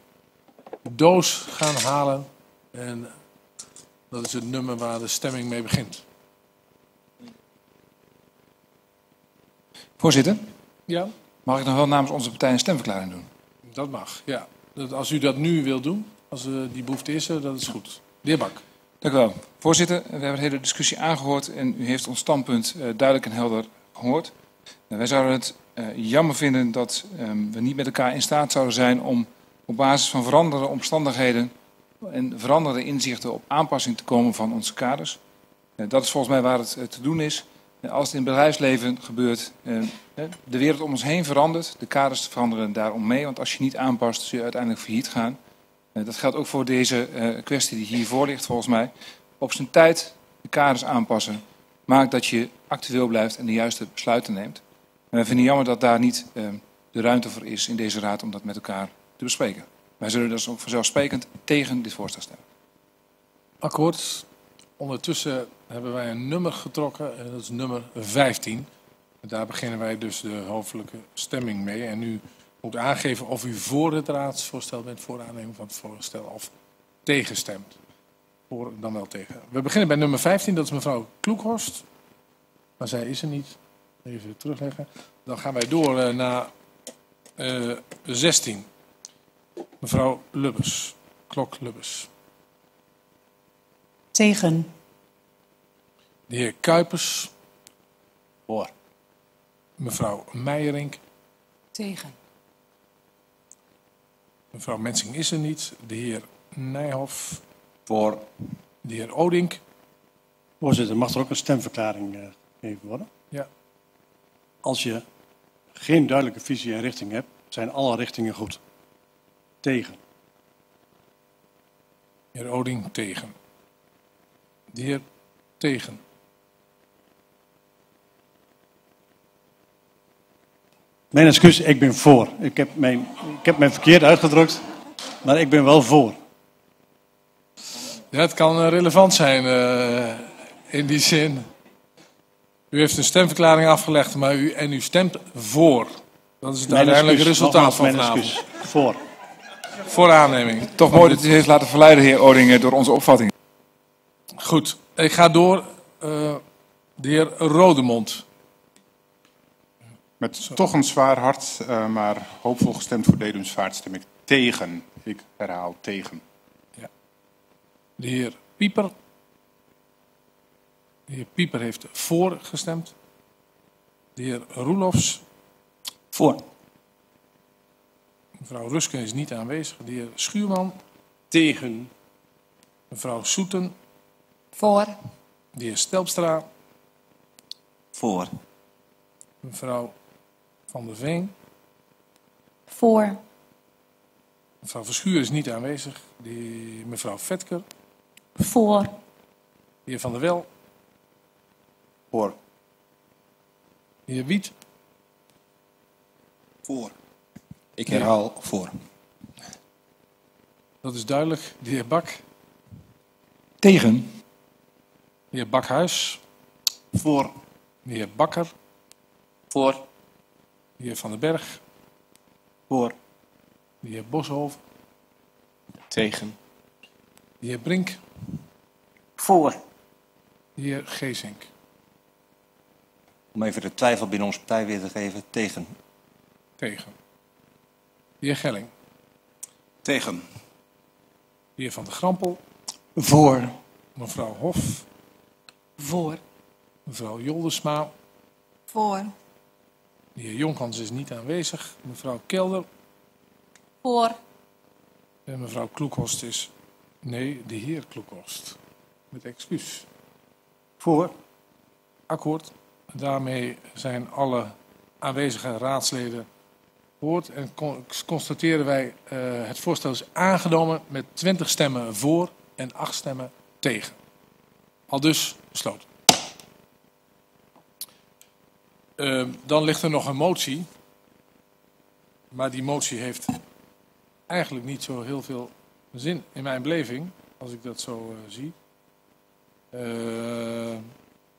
doos gaan halen. En dat is het nummer waar de stemming mee begint. Voorzitter, ja? Mag ik nog wel namens onze partij een stemverklaring doen? Dat mag, ja. Als u dat nu wilt doen, als die behoefte is, dat is goed. De heer Bak. Dank u wel. Voorzitter, we hebben de hele discussie aangehoord en u heeft ons standpunt duidelijk en helder gehoord. Wij zouden het jammer vinden dat we niet met elkaar in staat zouden zijn om op basis van veranderde omstandigheden en veranderde inzichten op aanpassing te komen van onze kaders. Dat is volgens mij waar het te doen is. Als het in het bedrijfsleven gebeurt, de wereld om ons heen verandert, de kaders veranderen daarom mee, want als je niet aanpast zul je uiteindelijk failliet gaan. Dat geldt ook voor deze kwestie die hiervoor ligt volgens mij. Op zijn tijd de kaders aanpassen, maakt dat je actueel blijft en de juiste besluiten neemt. En we vinden het jammer dat daar niet de ruimte voor is in deze raad om dat met elkaar te bespreken. Wij zullen dus ook vanzelfsprekend tegen dit voorstel stemmen. Akkoord. Ondertussen hebben wij een nummer getrokken en dat is nummer 15. Daar beginnen wij dus de hoofdelijke stemming mee. En u moet aangeven of u voor het raadsvoorstel bent, voor de aanneming van het voorstel of tegenstemt. Voor dan wel tegen. We beginnen bij nummer 15, dat is mevrouw Kloekhorst. Maar zij is er niet. Even terugleggen. Dan gaan wij door naar 16. Mevrouw Lubbers. Klok Lubbers. Tegen. De heer Kuipers. Voor. Mevrouw Meijerink. Tegen. Mevrouw Mensing is er niet. De heer Nijhoff. Voor. De heer Odink. Voorzitter, mag er ook een stemverklaring gegeven worden? Ja. Als je geen duidelijke visie en richting hebt, zijn alle richtingen goed. Tegen. De heer Odink, tegen. De heer Tegen. Mijn excuus, ik ben voor. Ik heb mijn verkeerd uitgedrukt, maar ik ben wel voor. Ja, het kan relevant zijn. in die zin. U heeft een stemverklaring afgelegd, maar u stemt voor. Dat is het uiteindelijke resultaat van vanavond. Voor. Voor aanneming. Toch mooi dat u heeft laten verleiden, heer Odink, door onze opvatting. Goed, ik ga door. De heer Rodemond. Met toch een zwaar hart, maar hoopvol gestemd voor Dedemsvaart, stem ik tegen. Ik herhaal tegen. Ja. De heer Pieper. De heer Pieper heeft voor gestemd. De heer Roelofs. Voor. Mevrouw Rusken is niet aanwezig. De heer Schuurman. Tegen. Mevrouw Soeten. Voor. De heer Stelpstra. Voor. Mevrouw Van der Veen. Voor. Mevrouw Verschuur is niet aanwezig. Mevrouw Vetker. Voor. De heer Van der Wel. Voor. De heer Wiet. Voor. Ik herhaal voor. Dat is duidelijk. De heer Bak. Tegen. De heer Bakhuis. Voor. De heer Bakker. Voor. De heer Van den Berg. Voor. De heer Boshoofd. Tegen. De heer Brink. Voor. De heer Geesink. Om even de twijfel binnen onze partij weer te geven, tegen. Tegen. De heer Gelling. Tegen. De heer Van der Grampel. Voor. Mevrouw Hof. Voor. Mevrouw Joldersma. Voor. De heer Jonkhans is niet aanwezig. Mevrouw Kelder. Voor. En mevrouw Kloekhorst is... Nee, de heer Kloekhorst. Met excuus. Voor. Akkoord. Daarmee zijn alle aanwezige raadsleden gehoord. En constateren wij het voorstel is aangenomen met 20 stemmen voor en 8 stemmen tegen. Aldus besloten. Dan ligt er nog een motie. Maar die motie heeft eigenlijk niet zo heel veel zin in mijn beleving. Als ik dat zo zie.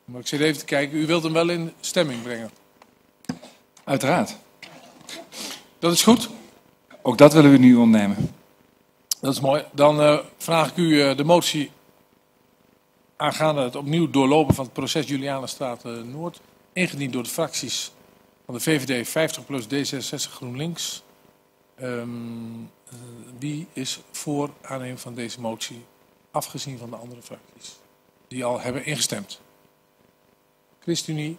Maar ik zit even te kijken. U wilt hem wel in stemming brengen? Uiteraard. Dat is goed. Ook dat willen we nu ontnemen. Dat is mooi. Dan vraag ik u de motie aangaande het opnieuw doorlopen van het proces Julianenstraat Noord. Ingediend door de fracties van de VVD 50 plus D66 GroenLinks. Wie is voor aannemen van deze motie, afgezien van de andere fracties die al hebben ingestemd? ChristenUnie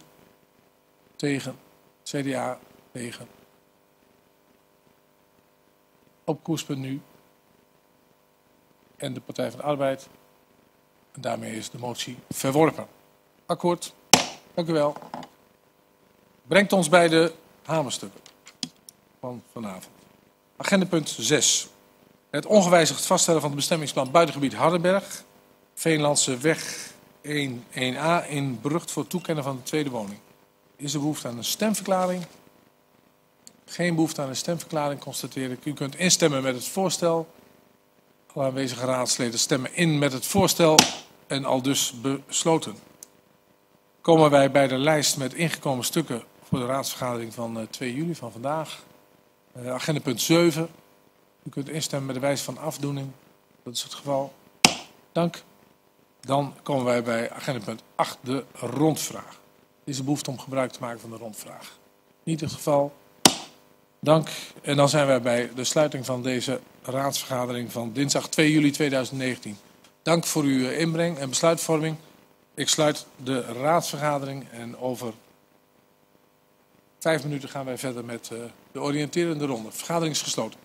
tegen, CDA tegen. Op koers.nu en de Partij van de Arbeid. En daarmee is de motie verworpen. Akkoord. Dank u wel. Brengt ons bij de hamerstukken van vanavond. Agenda punt 6. Het ongewijzigd vaststellen van het bestemmingsplan buitengebied Hardenberg. Veenlandse weg 1A in Brugt voor toekennen van de tweede woning. Is er behoefte aan een stemverklaring? Geen behoefte aan een stemverklaring, constateer ik. U kunt instemmen met het voorstel. Alle aanwezige raadsleden stemmen in met het voorstel en aldus besloten. Komen wij bij de lijst met ingekomen stukken voor de raadsvergadering van 2 juli van vandaag. Agenda punt 7. U kunt instemmen met de wijze van afdoening. Dat is het geval. Dank. Dan komen wij bij agenda punt 8, de rondvraag. Is er behoefte om gebruik te maken van de rondvraag? Niet het geval. Dank. En dan zijn wij bij de sluiting van deze raadsvergadering van dinsdag 2 juli 2019. Dank voor uw inbreng en besluitvorming. Ik sluit de raadsvergadering en over 5 minuten gaan wij verder met de oriënterende ronde. Vergadering is gesloten.